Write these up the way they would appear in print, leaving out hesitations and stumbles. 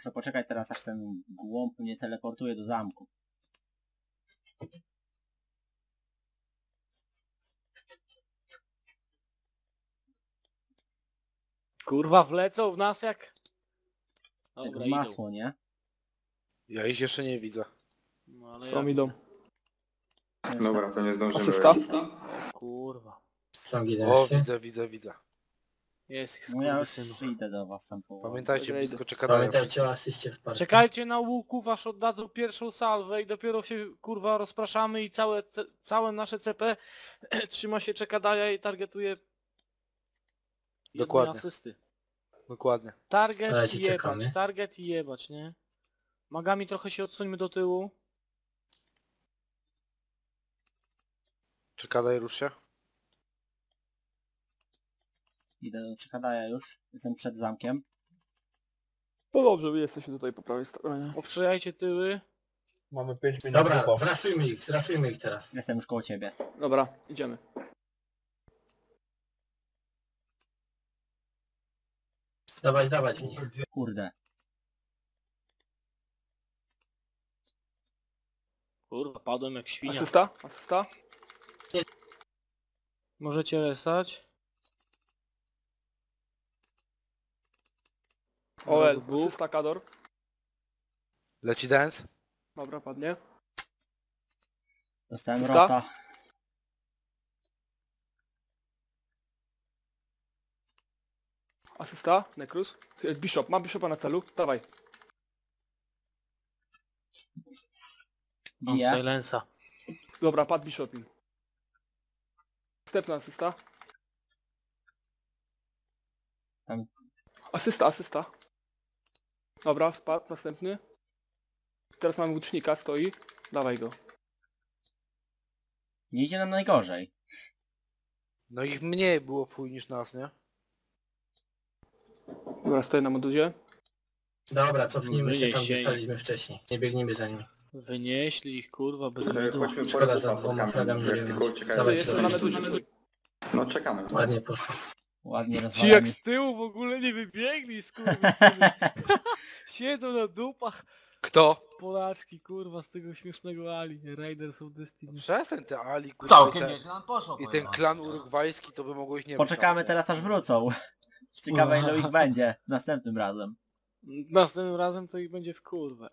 Muszę poczekać teraz, aż ten głąb mnie teleportuje do zamku. Kurwa, wlecą w nas jak... Dobra, masło, idą. Nie? Ja ich jeszcze nie widzę. No, ale są, idą. Dobra, to nie zdążymy. Asysta? O kurwa. O, widzę. Jest, no ja już idę do was tam po... Pamiętajcie, blisko czekanają wszyscy. Czekajcie na łuku, wasz oddadzą pierwszą salwę i dopiero się kurwa rozpraszamy i całe nasze CP trzyma się Czekadaja i targetuje... Dokładnie. Asysty. Dokładnie. Target i jebać, nie? Magami trochę się odsuńmy do tyłu. Czekadaj, rusz się. Idę do Czekadaja już. Jestem przed zamkiem. No dobrze, wy jesteście tutaj po prawej stronie. Obstrzejajcie tyły. Mamy 5 minut. Dobra, zraszujmy ich teraz. Jestem już koło ciebie. Dobra, idziemy. Dawać ich. Kurde. Kurwa, padłem jak świnia. Asysta? Nie. Możecie resać. OL, asysta Kador. Leci dance. Dobra, padnie. Dostałem rota. Asysta, Nekrus. Bishop, mam Bishopa na celu, dawaj. Bije. Silensa. Dobra, padł Bishop im. Następna asysta. Tam. Asysta. Dobra, spadł, następny. Teraz mamy łucznika, stoi. Dawaj go. Nie idzie nam najgorzej. No ich mniej było fuj niż nas, nie? Dobra, stoję na moduzie. Dobra, cofnijmy się tam, gdzie staliśmy wcześniej. Nie biegnijmy za nimi. Wynieśli ich, kurwa, bez modu. Szkoda za dwoma fragami, nie wiem. No czekamy. Ładnie poszło. Ładnie rozwalamy. Ci jak z tyłu w ogóle nie wybiegli, kurwa. Siedzą na dupach. Kto? Polaczki, kurwa, z tego śmiesznego Ali. Raiders of Destiny. Przestań te Ali, kurwa. Całkiem nieźle nam poszło. I ten klan urugwajski, to by mogło ich nie być. Poczekamy teraz, aż wrócą. Ciekawe ile ich będzie następnym razem. Następnym razem to ich będzie w kurwę.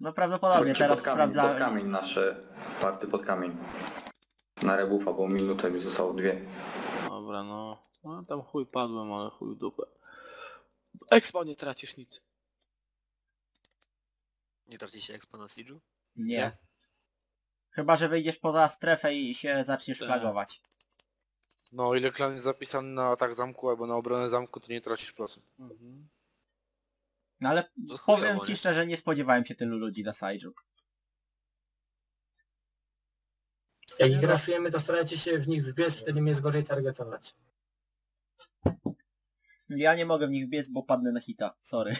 No prawdopodobnie teraz sprawdzamy. Pod kamień nasze party pod kamień. Na rebuffa, bo minutę mi zostało 2. Dobra, no tam chuj padłem, ale chuj w dupę. Expo nie tracisz nic. Nie tracicie Expo na Siege'u? Nie. Chyba, że wyjdziesz poza strefę i się zaczniesz flagować. No, ile klan jest zapisany na atak zamku albo na obronę zamku, to nie tracisz procent. No ale to powiem ci szczerze, nie spodziewałem się tylu ludzi na Saizu. Jak ich raszujemy, to starajcie się w nich wbiec, wtedy mnie jest gorzej targetować. Ja nie mogę w nich wbiec, bo padnę na hita, sorry.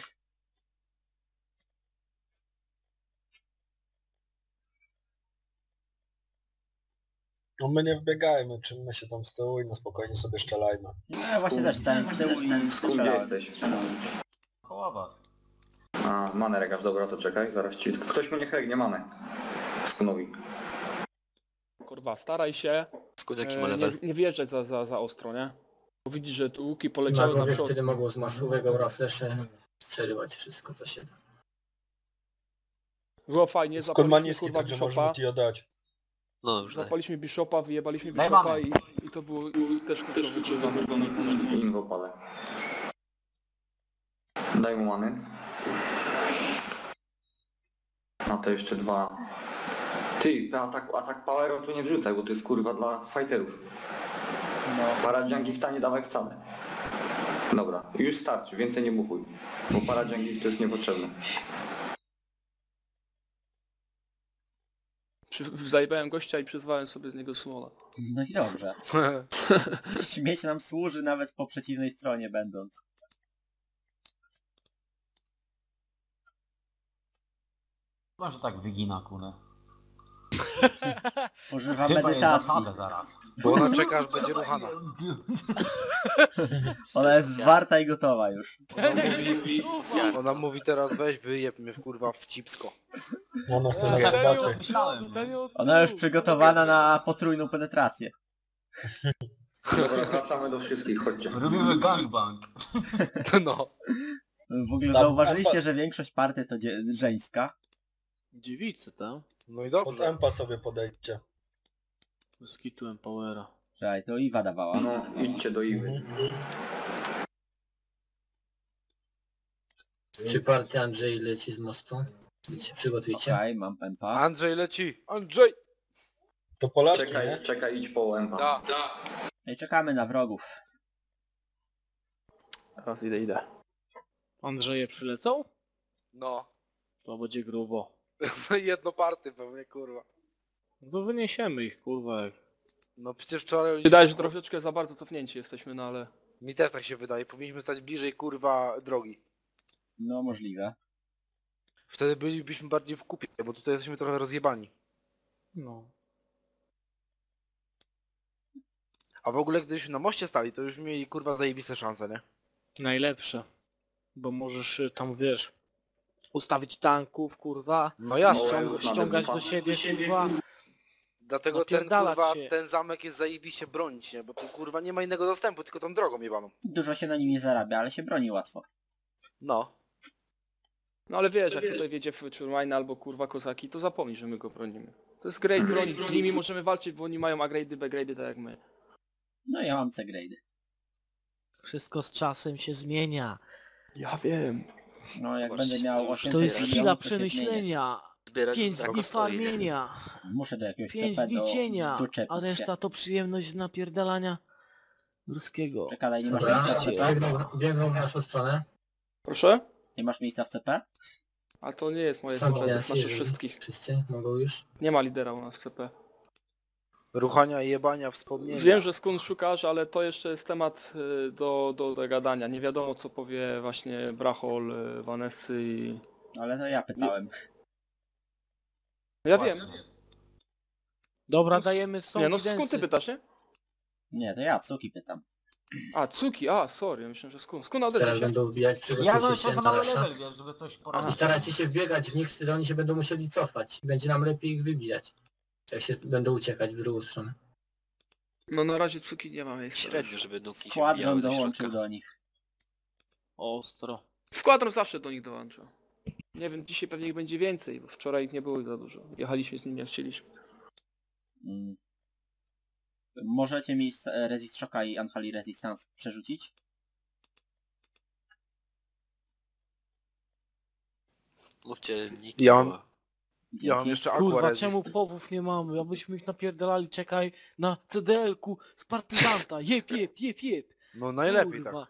No my nie wbiegajmy, czynmy się tam z tyłu i no spokojnie sobie strzelajmy. No ja właśnie też stałem z tyłu i gdzie jesteś? Koła was. A, manę regasz, dobra, to czekaj, zaraz ci... Ktoś mnie hegnie, manę. Skunowi. Kurwa, staraj się nie wjeżdżać za ostro, nie? Bo widzisz, że tu łuki poleciały na przód. Wtedy mogą z masówek, obra, flesze przerywać wszystko, co się da. Było fajnie, zapaliśmy kurwa Bishopa. No już zapaliśmy Bishopa, wyjebaliśmy Bishopa i to było też kluczowe. Inwo palę. Daj mu many. A to jeszcze 2. Ty, atak poweru tu nie wrzucaj, bo to jest kurwa dla fighterów. Para Dżangifta nie dawaj wcale. Dobra, już starczy, więcej nie muchuj. Bo para Dżangift jest niepotrzebna. Zajebałem gościa i przyzwałem sobie z niego słowa. No i dobrze. Śmieć nam służy nawet po przeciwnej stronie będąc. Może tak wygina, kurę. Używa medytacji. Zaraz. Bo ona czeka, aż będzie ruchana. Ona jest zwarta i gotowa już. Ona mówi teraz weź wyjeb mnie kurwa w cipsko. Ona chce na herbatę. Ona już przygotowana na potrójną penetrację. Dobra, wracamy do wszystkich, chodźcie. Robimy gangbang. No. W ogóle zauważyliście, że większość party to żeńska. Dziewicy tam. No i dobrze. Pod Empa sobie podejdźcie. Skitłem powera. Czekaj, to Iwa dawała. No, idźcie do Iwy. Czy partia Andrzej leci z mostu? Się przygotujcie. Okej, mam Empa. Andrzej leci! Andrzej! To Polacy, czekaj, idź po Empa. Da. I czekamy na wrogów. Teraz idę. Andrzeje przylecą? No. To będzie grubo. Jedno party pewnie, kurwa. No wyniesiemy ich, kurwa. No przecież wczoraj... Wydaje się, że troszeczkę za bardzo cofnięci jesteśmy, no ale... Mi też tak się wydaje, powinniśmy stać bliżej, kurwa, drogi. No możliwe. Wtedy bylibyśmy bardziej w kupie, bo tutaj jesteśmy trochę rozjebani. No. A w ogóle gdybyśmy na moście stali, to już mieli, kurwa, zajebiste szanse, nie? Najlepsze. Bo możesz tam, wiesz... Ustawić tanków, kurwa. No jasne. Ściągać do siebie, kurwa. Dlatego ten, kurwa, ten zamek jest zajebiście bronić, nie? Bo tu, kurwa, nie ma innego dostępu, tylko tą drogą jebaną. Dużo się na nim nie zarabia, ale się broni łatwo. No. No ale wiesz, jak tutaj wiedzie Futuremine albo, kurwa, kozaki, to zapomnij, że my go bronimy. To jest grade bronić, z nimi możemy walczyć, bo oni mają A-grade'y, B-grade'y, tak jak my. No ja mam C-grade'y. Wszystko z czasem się zmienia. Ja wiem. No jak będę miał 800 to jest chwila przemyślenia. 5 dni farmienia. Muszę do jakiegoś 5 dni cienia, a reszta to przyjemność z napierdalania ruskiego. Czekaj, nie masz miejsca w CP? Biegną w naszą stronę. Proszę? Nie masz miejsca w CP? A to nie jest moje CP, to jest naszych wszystkich. Wszyscy mogą już. Nie ma lidera u nas w CP. Ruchania, jebania, wspomnienia. Wiem, że skąd szukasz, ale to jeszcze jest temat do gadania. Nie wiadomo co powie właśnie Brachol, Vanessy i... Ale to ja pytałem. Ja wiem. Dobra, dajemy soki. Nie, no skąd ty pytasz, nie? Nie, to ja Cuki pytam. A, Cuki, a, sorry, myślę, że skąd. Skąd odejdzie? Teraz będą wbijać, przygotujcie się na level, żeby coś poradzić. Staracie się wbiegać w nich, wtedy oni się będą musieli cofać. Będzie nam lepiej ich wybijać. Jak się będą uciekać w drugą stronę. No na razie Cuki nie mamy jeszcze. Średnio, żeby do nich składron dołączył do nich. Ostro. Składron zawsze do nich dołączył. Nie wiem, dzisiaj pewnie ich będzie więcej, bo wczoraj ich nie było za dużo. Jechaliśmy z nimi jak chcieliśmy. Hmm. Możecie mi Resist Shocka i Unholy Resistance przerzucić? Mówcie, nikt nie ma. Ja mam jeszcze Aqua Resist. Czemu powów nie mamy? Abyśmy ich napierdalali, czekaj na CDL-ku z partyzanta. Jep. No najlepiej kurwa.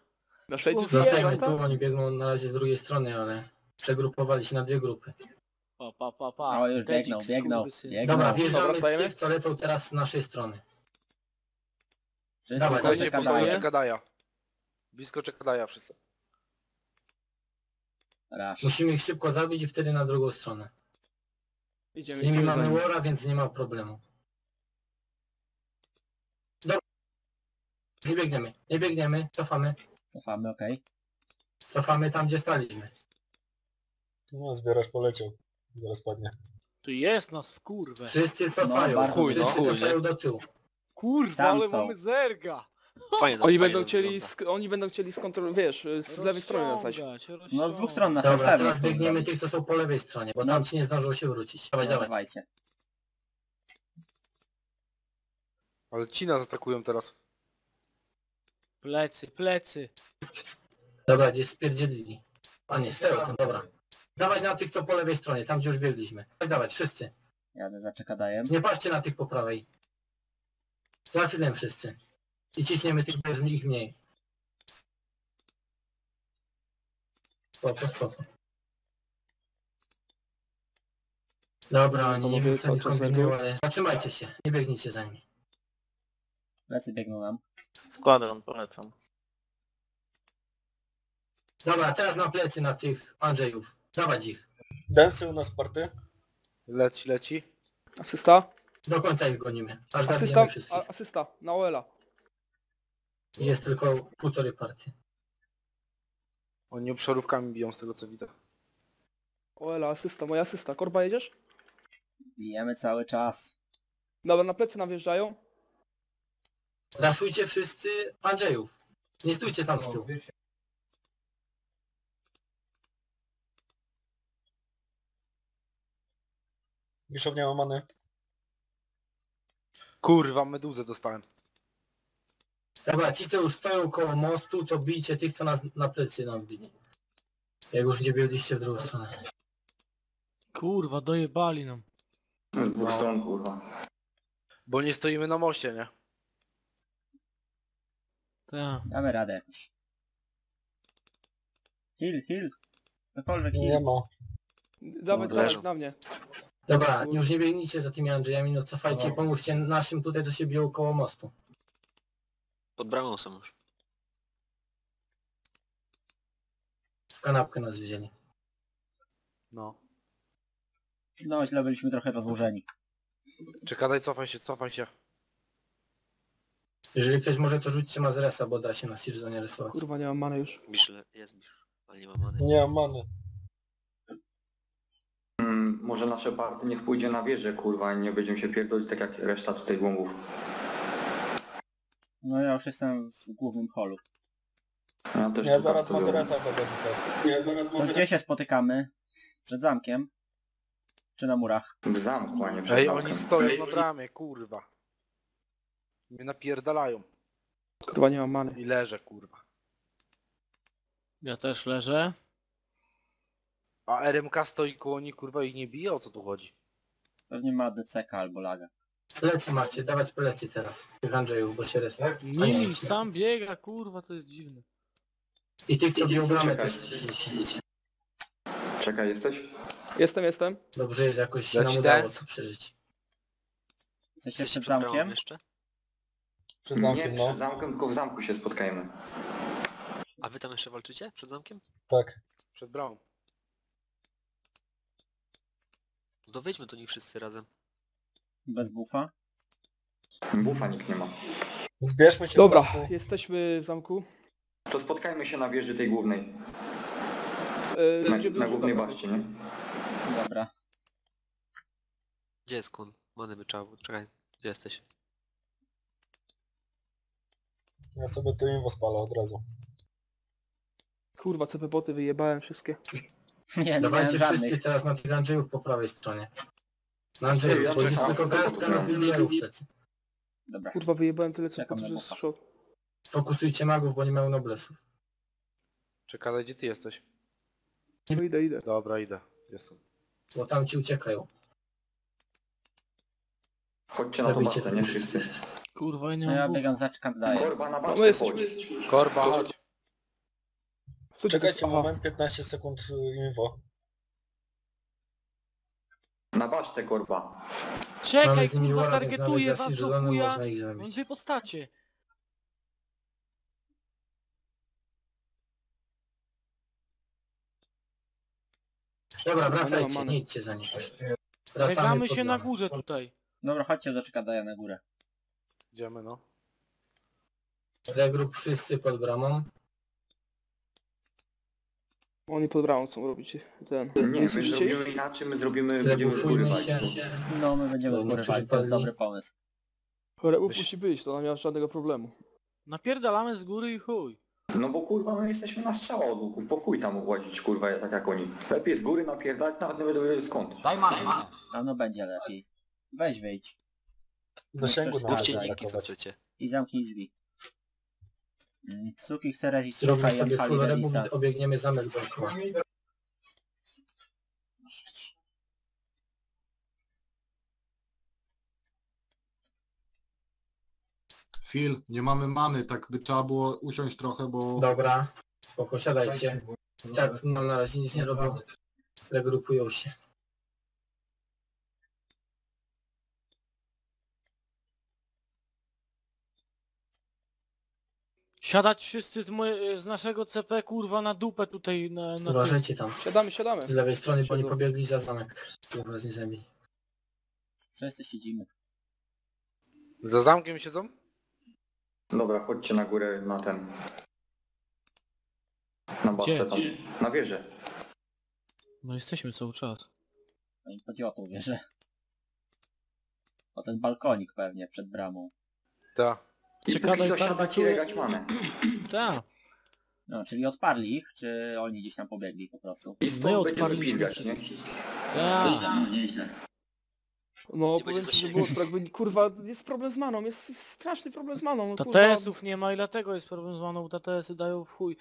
Tak. Na tu oni biegną na razie z drugiej strony, ale przegrupowali się na dwie grupy. Pa. O, już biegną. Dobra, wjeżdżamy w tych, co lecą teraz z naszej strony. Dawaj, blisko Czekadaja. Blisko Czekadaja wszyscy. Rasz. Musimy ich szybko zabić i wtedy na drugą stronę. Z nimi mamy Wora, więc nie ma problemu. Dobra. Nie biegniemy, cofamy. Cofamy, okej. Cofamy tam, gdzie staliśmy. No, zbierasz poleciał. Zaraz padnie. Tu jest nas w kurwę. Wszyscy cofają, wszyscy cofają do tyłu. Kurwa, tam ale są. Mamy zerga. Fajne, oni będą chcieli skontrolować, wiesz, z lewej strony na zaś. No z dwóch stron na zaś. Dobra, teraz biegniemy tych, co są po lewej stronie, bo tam ci nie zdążyło się wrócić. Dawajcie. Ale ci nas atakują teraz. Plecy. Dobra, gdzieś spierdzielili. A nie, stoją tam, dobra. Dawać na tych, co po lewej stronie, tam gdzie już biegliśmy. Dawać, wszyscy. Jadę za Czekadajem. Nie patrzcie na tych po prawej. Za chwilę wszyscy. I ciśniemy tych, bo ich mniej. Spoko. Dobra, oni nie wiem, co mi kombinują, ale... Zatrzymajcie się, nie biegnijcie za nimi. Lecy biegną nam. Składam, polecam. Dobra, teraz na plecy na tych Andrzejów. Dawać ich. Densy u nas party. Leci. Asysta? Do końca ich gonimy. Aż zabijemy wszystkich. Asysta na Oela. Jest tylko półtorej partii. Oni obszarówkami biją z tego co widzę. Oela, asysta, moja asysta. Korba jedziesz? Bijemy cały czas. Dobra, na plecy nam wjeżdżają. Zaszujcie wszyscy Andrzejów. Nie stójcie tam z tyłu. Wiszownia łamane. Kurwa, meduzę dostałem. Dobra, ci co już stoją koło mostu, to bijcie tych co nas na plecy nam bili. Jak już nie byliście w drugą stronę. Kurwa, dojebali nam. Z dwóch stron, kurwa. Bo nie stoimy na moście, nie? Tak. Damy radę. Heal, heal. Cokolwiek heal. Nie ma. Dawaj na mnie. Dobra, już nie biegnijcie za tymi Andrzejami, no cofajcie i pomóżcie naszym tutaj, co się biją koło mostu. Pod bramą są już. W kanapkę nas wzięli. No. No źle byliśmy trochę rozłożeni. Czekaj, cofaj się, cofaj się. Jeżeli ktoś może, to rzućcie Mazresa, bo da się na Sirza nie rysować. Kurwa, nie mam many już. Biszle, jest Biszle, ale nie mam many. Nie mam many. Może nasze party niech pójdzie na wieżę, kurwa, i nie będziemy się pierdolić tak jak reszta tutaj głąbów. No ja już jestem w głównym holu. Ja też ja zaraz Mazresa będę rzucał. Gdzie się spotykamy? Przed zamkiem? Czy na murach? W zamku, a nie przed zamkiem. Oni stoją na bramie, kurwa. Mnie napierdalają. Kurwa, nie mam many. I leżę, kurwa. Ja też leżę. A RMK stoi koło nich, kurwa, i nie bije? O co tu chodzi? Pewnie ma DCK albo laga. Plecy macie, dawać plecy teraz. Tych Andrzejów, bo się reszta. Nie, sam biega, kurwa, to jest dziwne. I tych, co biją bramę też. Czekaj, jesteś? Jestem, jestem. Dobrze, jest jakoś się nam udało to przeżyć. Jesteś jeszcze przed zamkiem? Przed zamkiem, nie, przed zamkiem, tylko w zamku się spotkajmy. A wy tam jeszcze walczycie? Przed zamkiem? Tak. Przed bramą. No wejdźmy do nich wszyscy razem. Bez bufa? Bufa nikt nie ma. Zbierzmy się. Dobra, jesteśmy w zamku. To spotkajmy się na wieży tej głównej. Na głównej baszcie, nie? Dobra. Gdzie jest kun? Many wyczały. Czekaj, gdzie jesteś? Ja sobie tu inwo spalę od razu. Kurwa, CP boty wyjebałem wszystkie. Nie, dawajcie wszyscy żadnych. Teraz na tych Andrzejów po prawej stronie. Na Andrzejów, bo jest tylko garstka na zmieniarów. Kurwa, wyjebałem tyle co pod, że jest szok. Fokusujcie magów, bo nie mają noblesów. Czekaj, gdzie ty jesteś? No idę. Dobra, idę. Jestem. Bo tam ci uciekają. Chodźcie na bastę, nie wszyscy. Kurwa, nie mam. Ja biegam za czkandajem. Korba na bastę, chodź. Korba, chodź. Czekajcie moment, 15 sekund info. Na basztę, korba. Czekaj, kurwa, targetuję was do chuja. Mam dwie postacie. Dobra, wracajcie, nie idźcie za nim. Zrywamy się na górze tutaj. Dobra, chodźcie do Czekadaja na górę. Idziemy, no. Zagrup wszyscy pod bramą. Oni pod bramą chcą robić ten... Nie, my zrobimy inaczej, my zrobimy... Będziemy wkurywać. No, my będziemy wkurywać, to jest dobry pomysł. Choreów musi być, to nam nie ma żadnego problemu. Napierdalamy z góry i chuj. No bo kurwa, my jesteśmy na strzała od łuków, po chuj tam łazić, kurwa, tak jak oni. Lepiej z góry napierdać, nawet nie będę wiedział skąd. Daj manę, manę. A no będzie lepiej. Weź wyjdź. Zasięgu na linki, co chcecie. I zamknij drzwi. Suki chce razić suka i on hali na dystans. Obiegniemy zamek bankowa. Phil, nie mamy many, tak by trzeba było usiąść trochę, bo... Dobra, spoko, siadajcie. Tak, no na razie nic nie robią. Regrupują się. Siadać wszyscy z naszego CP, kurwa, na dupę tutaj na... Zważajcie tam. Siadamy, siadamy. Z lewej strony, bo oni pobiegli za zamek. Kurwa, z nimi. Wszyscy siedzimy. Za zamkiem siedzą? Dobra, chodźcie na górę na ten... Na basztę tam. Na wieżę. No jesteśmy cały czas. No i chodziło o tą wieżę. O ten balkonik pewnie przed bramą. Tak. I póki co siadać i regać mamy. Tak. No, czyli odparli ich, czy oni gdzieś tam pobiegli po prostu? I stąd będziemy pizgać, nie? Tak. Nieźle. No, powiem ci, że było tak, kurwa, jest problem z maną, jest straszny problem z maną. TTS-ów nie ma i dlatego jest problem z maną, TTS-y dają w chuj.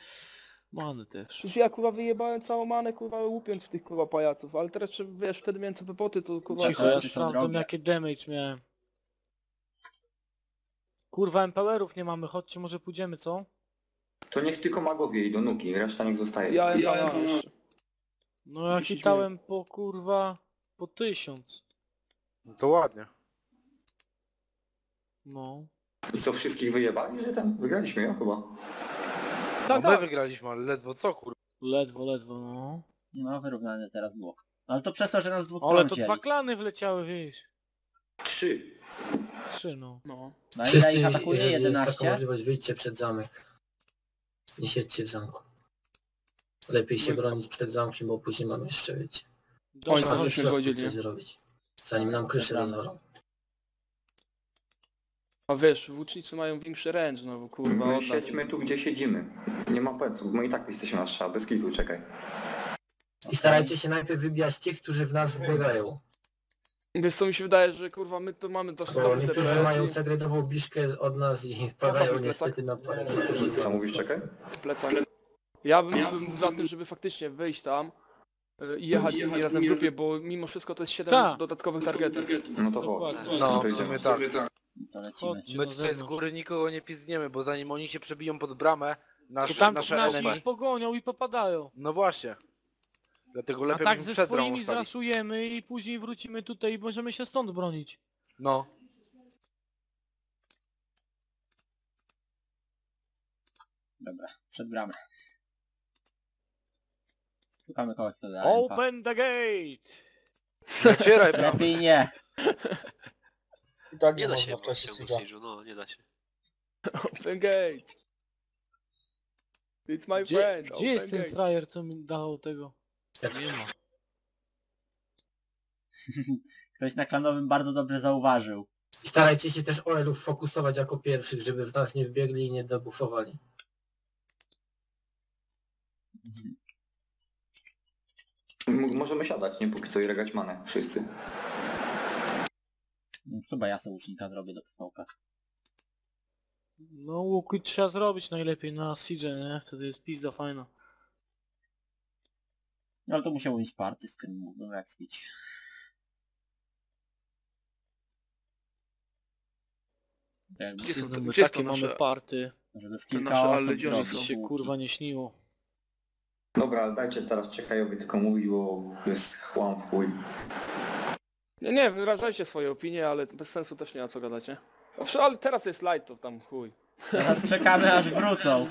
Many też. Już ja kurwa wyjebałem całą manę kurwa łupiąc w tych kurwa pajaców, ale teraz wiesz, wtedy miałem co wypoty, to kurwa... Cicho, ja sprawdzam jakie damage miałem. Kurwa MPR-ów nie mamy, chodźcie może pójdziemy, co? To niech tylko magowie idą, nuki, reszta niech zostaje. Ja jeszcze. No ja hitałem po kurwa... po 1000. No to ładnie. No. I co, wszystkich wyjebali, że tam wygraliśmy ją chyba? Tak, no tak. My wygraliśmy, ale ledwo co kurwa? Ledwo, no. No wyrównane teraz było. Ale to przez to, że nas dwóch stron ale to wzięli. Dwa klany wleciały, wiesz. Trzy, no. No i ich atakuje 11. Jest taka możliwość, wyjdźcie przed zamek. Nie siedźcie w zamku. Lepiej się bronić przed zamkiem, bo później mamy jeszcze, wiecie. Można coś zrobić. Zanim nam kryszy rozwalą. A wiesz, włócznicy mają większy range, no bo kurwa... My siedźmy tu, gdzie siedzimy. Nie ma pleców, my i tak jesteśmy na strzał, bez kitu, czekaj. I starajcie się najpierw wybijać tych, którzy w nas wbiegają. Wiesz co, mi się wydaje, że kurwa my to mamy dosyć dobre DPS. Niektórzy mają cegredową biszkę od nas i padają niestety na parę. Co mówisz, czekaj? Plecak. Ja bym za tym, żeby faktycznie wyjść tam i jechać razem w grupie, bo mimo wszystko to jest 7 dodatkowych targetów. No to chodź. No to idziemy tak. My tutaj z góry nikogo nie pizniemy, bo zanim oni się przebiją pod bramę, nasze enemy ich pogonią i popadają. No właśnie. Dlatego lepiej tak ze swoimi zraszujemy i później wrócimy tutaj i możemy się stąd bronić. No. Dobra, przed bramę. Szukamy kogoś, kto da Open the gate! Nacieraj bramę. Lepiej nie. I tak nie da się w ciągu no nie da się. Open gate! It's my friend! Gdzie jest ten frajer, co mi dał tego? Ktoś na klanowym bardzo dobrze zauważył. Starajcie się też OL-ów fokusować jako pierwszych, żeby w nas nie wbiegli i nie dobufowali. Możemy siadać, nie? Póki co i regać manę, wszyscy. Chyba ja sobie łucznika zrobię do pałka. No łuki trzeba zrobić najlepiej na Siege, nie? Wtedy jest pizda fajna. No ale to musiało iść party z tym, no jak spić. Takie mamy party, żeby w kilka osób się kurwa nie śniło. Dobra, ale dajcie teraz Czekajowi tylko mówić, bo jest chłam w chuj. Nie, wyrażajcie swoje opinie, ale bez sensu też nie ma co gadać, nie? Owszem, ale teraz jest light, to tam chuj. Teraz czekamy aż wrócą.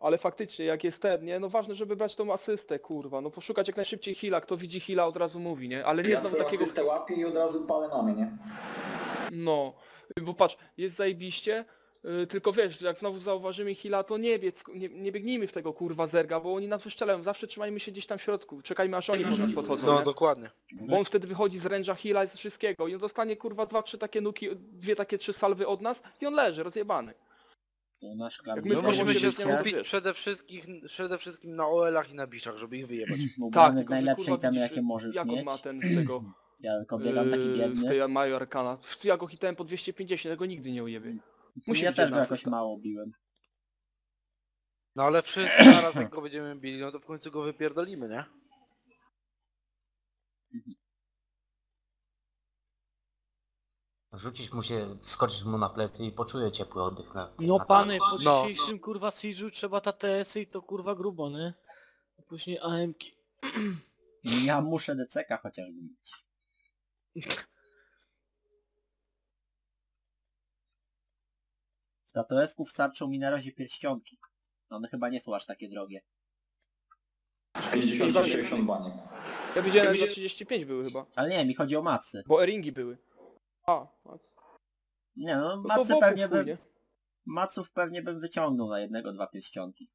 Ale faktycznie, jak jest ten, nie? No ważne, żeby brać tą asystę, kurwa. No poszukać jak najszybciej heala. Kto widzi heala, od razu mówi, nie? Ale nie ja znam takiego... asystę łapię i od razu palę mamy, nie? No. Bo patrz, jest zajebiście. Tylko wiesz, jak znowu zauważymy heala, to nie biegnijmy w tego, kurwa, zerga, bo oni nas wyszczelają. Zawsze trzymajmy się gdzieś tam w środku. Czekajmy, aż oni po nas podchodzą, no, nie? Dokładnie. Bo on wtedy wychodzi z ręża heala i z wszystkiego. I on dostanie, kurwa, 2-3 takie nuki, 2-3 salwy od nas i on leży, rozjebany. My musimy się skupić przede wszystkim na OL-ach i na biczach, żeby ich wyjebać. Tak, w najlepszej tam jakie możesz jak mieć. Ma ten z tego... Ja tylko biegam taki biedny. Z tej Majorkana. Ja go hitałem po 250, tego nigdy nie ujebię. Ja też go jakoś mało biłem. No ale wszyscy zaraz jak go będziemy bili, no to w końcu go wypierdolimy, nie? Rzucić mu się, skoczyć mu na plecy i poczuje ciepły oddech na... No pany, po dzisiejszym kurwa Siege'u trzeba TTS-y i to kurwa grubo, nie? A później AM-ki. Ja muszę DCK chociażby mieć. Dla TTS-ków starczą mi na razie pierścionki. One chyba nie są aż takie drogie. 50-60 baniek. Ja widziałem, że 35 były chyba. Ale nie, mi chodzi o macy. Bo eringi były. A, nie no, macy pewnie bym... Maców pewnie bym wyciągnął na jednego, dwa pierścionki.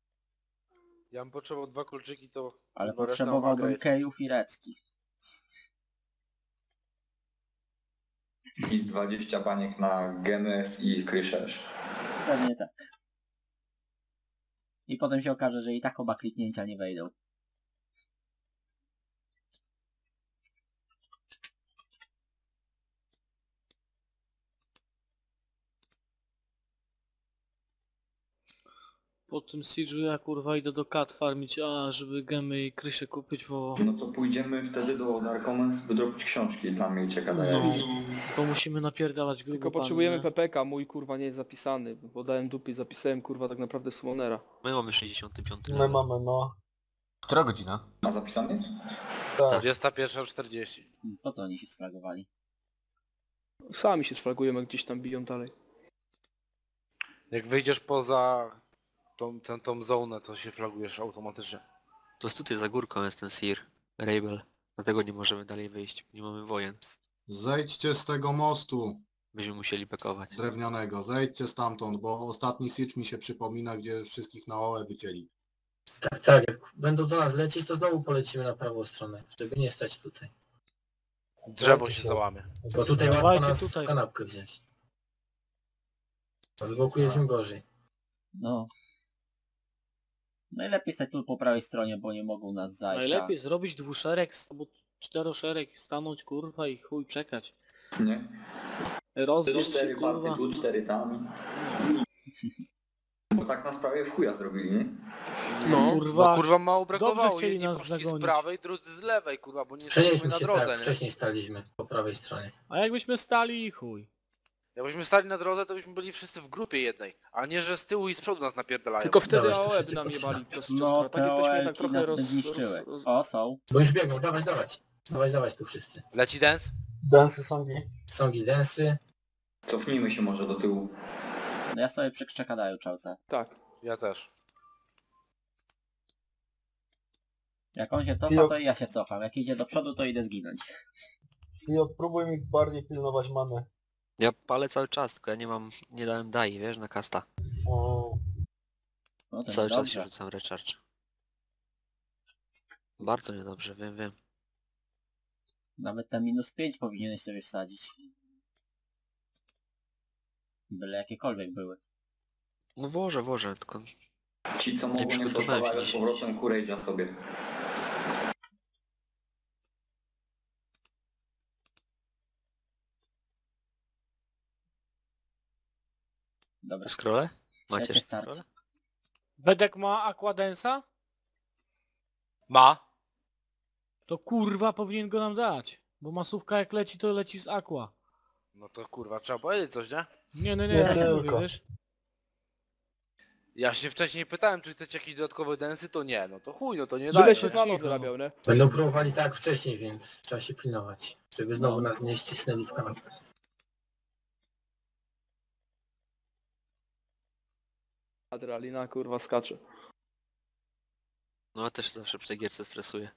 Ja bym potrzebował dwa kulczyki, to... Ale potrzebowałbym kejów i reckich. I z 20 baniek na Gemes i Kryszerz. Pewnie tak. I potem się okaże, że i tak oba kliknięcia nie wejdą. Po tym siege'u ja kurwa idę do kat farmić, a żeby gemy i krysie kupić, bo... No to pójdziemy wtedy do Narkomans wydrobić książki dla mnie i czeka na jawi. Bo musimy napierdalać grubo. Tylko potrzebujemy PPK, mój kurwa nie jest zapisany, bo dałem dupy i zapisałem kurwa tak naprawdę Summonera. My mamy 65. My mamy, no. Która godzina? A zapisany jest? Tak. 21:40. Po co oni się sfragowali? Sami się sfragujemy, gdzieś tam biją dalej. Jak wyjdziesz poza... Tą zonę, co się flagujesz automatycznie. To jest tutaj za górką jest ten Sir Rabel. Dlatego nie możemy dalej wyjść. Nie mamy wojen. Zejdźcie z tego mostu. Byśmy musieli pekować. Drewnianego. Zejdźcie stamtąd, bo ostatni Siege mi się przypomina, gdzie wszystkich na OE wycięli. Tak, tak. Jak będą do nas lecieć, to znowu polecimy na prawą stronę. Żeby nie stać tutaj. Drzewo się załamie. Bo tutaj łatwo nas tutaj w kanapkę wziąć. Z boku jest im gorzej. No. Najlepiej stać tu po prawej stronie, bo nie mogą nas zajść. Najlepiej zrobić dwuszereg albo czteroszereg, stanąć kurwa i chuj czekać. Nie. Rozbić się kurwa. Tu cztery tam. Bo tak nas prawie w chuja zrobili, nie? No kurwa, kurwa mało brakowało, jedni nas zagonić z prawej, drudzy z lewej kurwa, bo nie staliśmy na drodze. Tak, wcześniej staliśmy po prawej stronie. A jakbyśmy stali i chuj. Jakbyśmy stali na drodze, to byśmy byli wszyscy w grupie jednej, a nie, że z tyłu i z przodu nas napierdalają. Tylko wtedy OE by nam jebali. No, tak jesteśmy jednak trochę rozniszczyły. O, są. Bo już biegną, dawać, dawać. Dawać, dawać tu wszyscy. Leci dance? Dance, songi. Songi, dance. Cofnijmy się może do tyłu. No ja sobie przekrzekadaję czałce. Tak, ja też. Jak on się cofa, to i ja się cofam. Jak idzie do przodu, to idę zginąć. Ty próbuj mi bardziej pilnować mamy. Ja palę cały czas, tylko ja nie mam, nie dałem dai, wiesz, na kasta. O, no cały czas się rzucam recharge. Bardzo niedobrze, wiem, wiem. Nawet na -5 powinieneś sobie wsadzić. Byle jakiekolwiek były. No włożę, tylko... Ci co mogą nie podawają z powrotem Courage'a sobie. Dobra. Skrole? Macie skrole? Bedek ma Aquadensa? Ma. To kurwa powinien go nam dać. Bo masówka jak leci, to leci z Aqua. No to kurwa trzeba powiedzieć coś, nie? Nie, ja się mówię, wiesz? Ja się wcześniej pytałem, czy chcecie jakieś dodatkowe densy, to nie. No to chuj, no to nie daje. Się no. Dorabiał, nie? Będą próbowali tak wcześniej, więc trzeba się pilnować. Żeby znowu nas nie ścisnęli w kanapkę. Adrenalina kurwa skacze. No ja też zawsze przy tej gierce stresuję.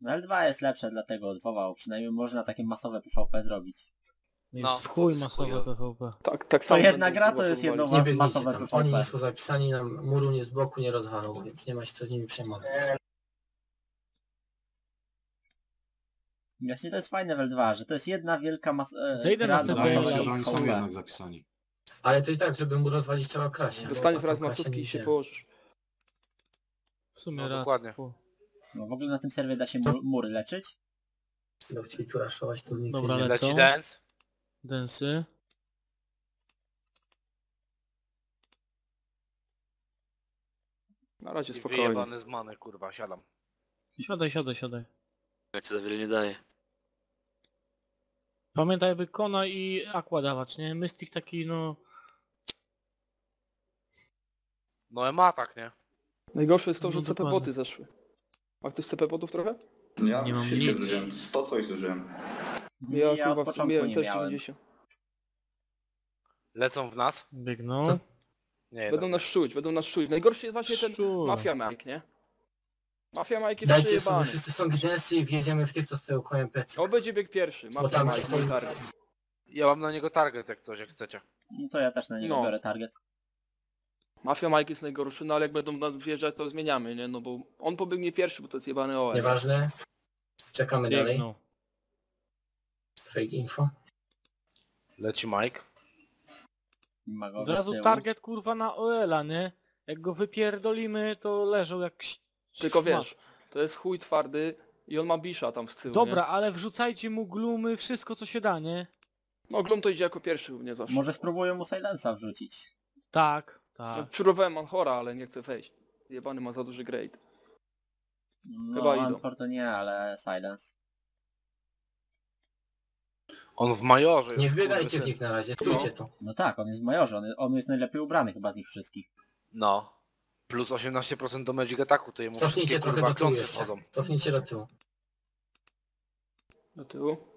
No L2 jest lepsze, dlatego odwołał. Przynajmniej można takie masowe PvP zrobić. No w chuj masowe PvP. Tak samo. To jedna gra to jest jedno masowe PvP. Oni nie są zapisani, nam muru nie z boku nie rozwalą, więc nie ma się co z nimi przejmować. Właśnie to jest fajne w L2, że to jest jedna wielka masowa... Wydaje się, że oni są jednak zapisani. Ale to i tak, żeby mu rozwalić trzeba kraść. Dostaniesz raz masówki i się położysz. W sumie no, raz. Dokładnie. No w ogóle na tym serwie da się mury leczyć? No chcieli tu raszować, to nie wiedzieli. Leci dance. Densy. Na razie spokojnie. Wyjebany z many, kurwa, siadam. Siadaj. Ja ci za wiele nie daję. Pamiętaj, by Kona i Aqua dawać, nie? Mystic taki, no... No ma tak, nie? Najgorsze jest to, że CP boty zeszły. A ktoś z CP botów trochę? Ja nie mam nic. 100 coś zużyłem. Ja od początku nie miałem. 90. Lecą w nas? Biegną? To... Nie, będą nas szuć. Najgorszy jest właśnie ten Mafia Mike, nie? Mafia Mike jest przyjebany. Dajcie sobie wszyscy stąd i wjedziemy w tych, co stoją kołem PC. On będzie bieg pierwszy, Mafia Mike. Ja mam na niego target jak coś, jak chcecie. No to ja też na niego biorę target. Mafia Mike jest najgorszy, no ale jak będą nadwjeżdżać, to zmieniamy, nie? No bo on pobiegnie pierwszy, bo to jest jebany OS. Nieważne. Czekamy dalej. Fake info. Leci Mike. Od razu target kurwa na OL-a, nie? Jak go wypierdolimy, to leżą jak... Tylko wiesz, to jest chuj twardy i on ma bisza tam z tyłu, dobra, nie? Ale wrzucajcie mu glumy, wszystko co się da, nie? No glum to idzie jako pierwszy u mnie zawsze. Może spróbuję mu silence'a wrzucić. Tak, tak. No, przyrowałem Manhora, ale nie chcę wejść. Jebany ma za duży grade. No chyba Manhor to nie, ale silence. On w majorze jest. Nie zbiegajcie w nich na razie, stójcie tu. No tak, on jest w majorze, on jest najlepiej ubrany chyba z nich wszystkich. No. Plus 18% do magic ataku, to jemu wszystkie kurwa klące wchodzą. Cofnijcie do tyłu. Do tyłu.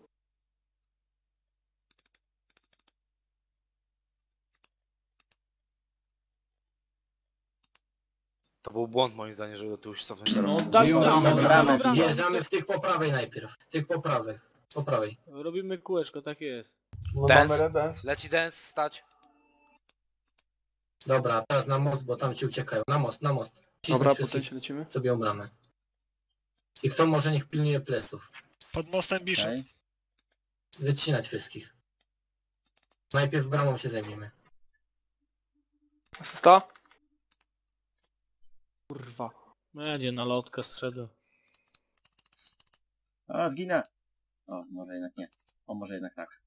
To był błąd moim zdaniem, żeby do tyłu się cofnąć teraz. No, wjeżdżamy w tych po prawej najpierw, w tych po prawych. Po prawej. Robimy kółeczko, tak jest. No dance. Dance. Leci dance, stać. Dobra, teraz na most, bo tam ci uciekają. Na most, na most. Cisnąć dobra, potem się lecimy. Sobie obramę. I kto może niech pilnuje pleców. Pod mostem biszą. Okay. Wycinać wszystkich. Najpierw bramą się zajmiemy. Asysta? Kurwa. Będzie na lotkę strzelę. A, zginę. O, może jednak nie. O, może jednak tak.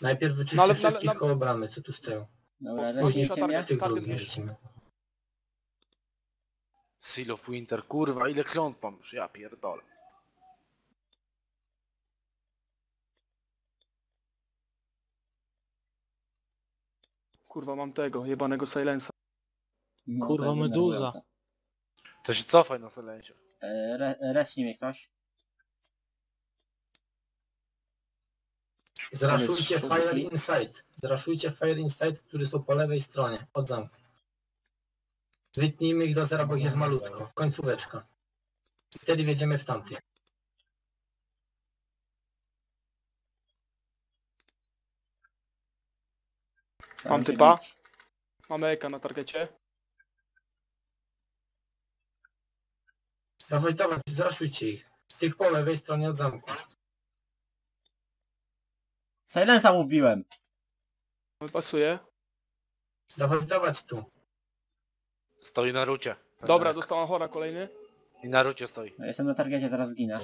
Najpierw wyczyści no, wszystkich koło bramy, co tu stoją. Dobra, później w tych drugich lecimy. Seal of Winter, kurwa, ile kląt mam już, ja pierdolę. Kurwa, mam tego, jebanego silence'a. No, kurwa, meduza. To się cofaj na silence'u. Resnij mnie ktoś. Zraszujcie Fire Inside. Zraszujcie Fire Inside, którzy są po lewej stronie, od zamku. Wytnijmy ich do zera, bo ich jest malutko. Końcóweczka. Wtedy wjedziemy w tamtych. Mam typa. Mamy eka na targecie. Dawaj, dawaj, zraszujcie ich. Z tych po lewej stronie od zamku. Silence'a ubiłem. Pasuje. Zawodować tu. Stoi na rucie. Tak. Dobra, dostała chora kolejny. I na rucie stoi. Ja jestem na targecie, zaraz zginę.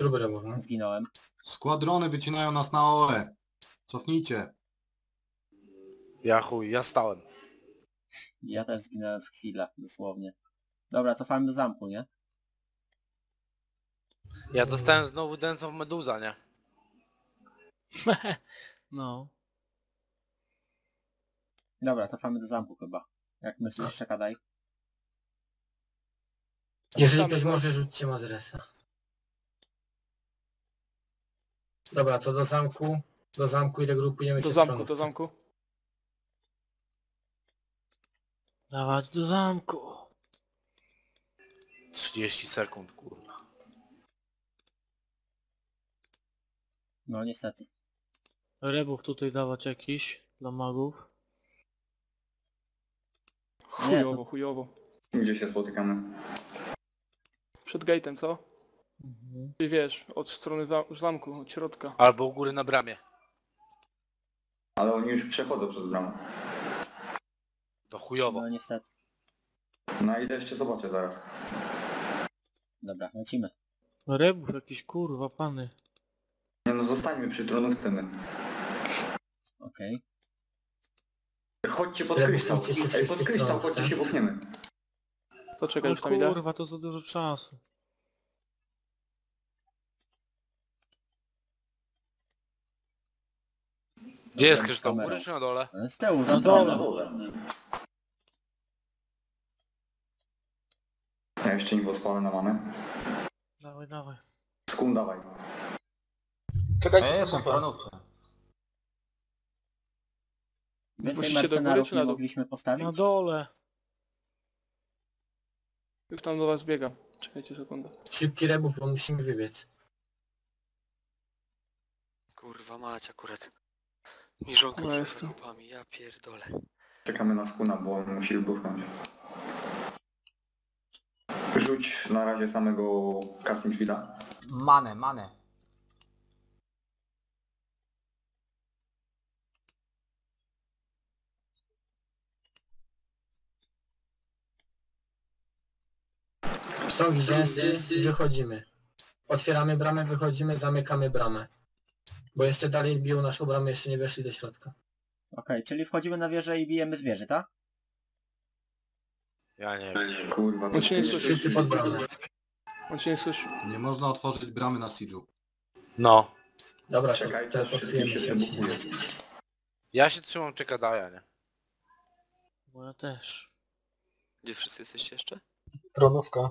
Zginąłem. Składrony wycinają nas na OE. Cofnijcie. Ja chuj, ja stałem. Ja też zginąłem w chwilę, dosłownie. Dobra, cofamy do zamku, nie? Ja dostałem znowu dęsą w meduza, nie? No. Dobra, cofamy do zamku chyba. Jak myślisz, czeka daj. Jeżeli ktoś może, rzućcie Mazresa. Dobra, to do zamku. Do zamku, ile grupujemy się do zamku, do zamku. Dawać do zamku. 30 sekund, kurwa. No niestety. Rebów tutaj dawać jakiś dla magów. Chujowo, to... chujowo. Gdzie się spotykamy? Przed gate'em, co? Mhm. Ty wiesz, od strony zamku, od środka. Albo u góry na bramie. Ale oni już przechodzą przez bramę. To chujowo. No niestety. No i jeszcze zobaczę zaraz. Dobra, lecimy. Rebów jakiś kurwa pany. Nie no, zostańmy przy tronówce my. Okej. Chodźcie pod kryształ. Ej, pod kryształ, chodźcie się buchniemy. Poczekaj, już tam idę. Kurwa, to za dużo czasu. Gdzie jest kryształ? Góry czy na dole? Z tyłu, na dole. Ja jeszcze nie odpalę na manę. Dawaj, dawaj. Skun, dawaj. Czekajcie, ja jestem panówce. Więcej mercenariów nie mogliśmy postawić? Na dole. Już tam do was biega. Czekajcie sekundę. Szybki rebów, bo musimy wybiec. Kurwa mać, akurat mi żonka przed chłopami, ja pierdolę. Czekamy na Skuna, bo on musi buchnąć. Rzuć na razie samego casting speeda. Manę. Song Dance, wychodzimy. Otwieramy bramę, wychodzimy, zamykamy bramę. Bo jeszcze dalej biją naszą bramę, jeszcze nie weszli do środka. Okej, czyli wchodzimy na wieżę i bijemy z wieży, tak? Ja nie wiem. Kurwa, bo się nie słyszy. On się nie słyszy. Nie można otworzyć bramy na Sidżu. No. Dobra, czekaj, teraz się blokuje. Ja się trzymam Czekadaja, nie? Bo ja też. Gdzie wszyscy jesteście jeszcze? Tronówka.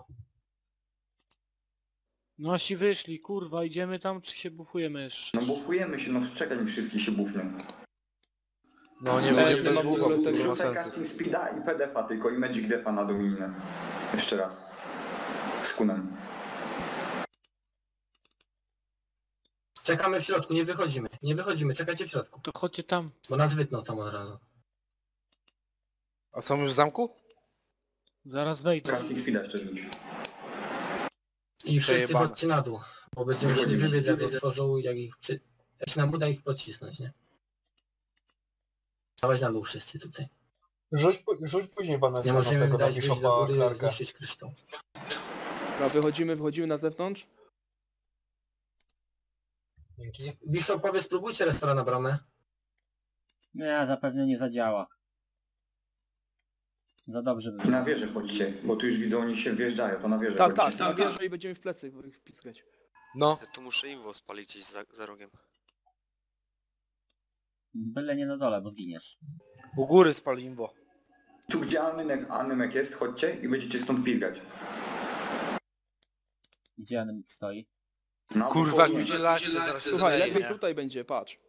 Nasi wyszli, kurwa, idziemy tam czy się bufujemy jeszcze? No bufujemy się, no czekaj, mi wszystkich się bufnią. No nie będzie bez bufa, bo to nie ma sensu. Casting Speeda i PDF-a tylko i Magic Defa na dominę. Jeszcze raz. Z Kunem. Czekamy w środku, nie wychodzimy, czekajcie w środku. To chodźcie tam. Bo nas wytną tam od razu. A są już w zamku? Zaraz wejdę. Casting Speeda jeszcze rzuć. I wszyscy chodźcie na dół, bo będziemy musieli wybiec, jak otworzą, jak się nam uda ich pocisnąć, nie? Dawać na dół wszyscy tutaj. Rzuć później pana Skuna tego na Bishopa Clarka. No, wychodzimy na zewnątrz. Dzięki. Bishopowie, spróbujcie restaurant na bramę. Nie, zapewne nie zadziała. Za dobrze by. Na wieżę chodźcie, bo tu już widzą, oni się wjeżdżają, to na wieżę chodźcie. Tak, na wieżę i będziemy w plecy ich wpiskać. No. Ja tu muszę inwo spalić gdzieś za rogiem. Byle nie na dole, bo zginiesz. U góry spal imbo. Tu gdzie Anymek jest, chodźcie i będziecie stąd pizgać. Gdzie Anymek stoi? No, kurwa, gdzie laście zaraz. Słuchaj, lepiej tutaj będzie, patrz.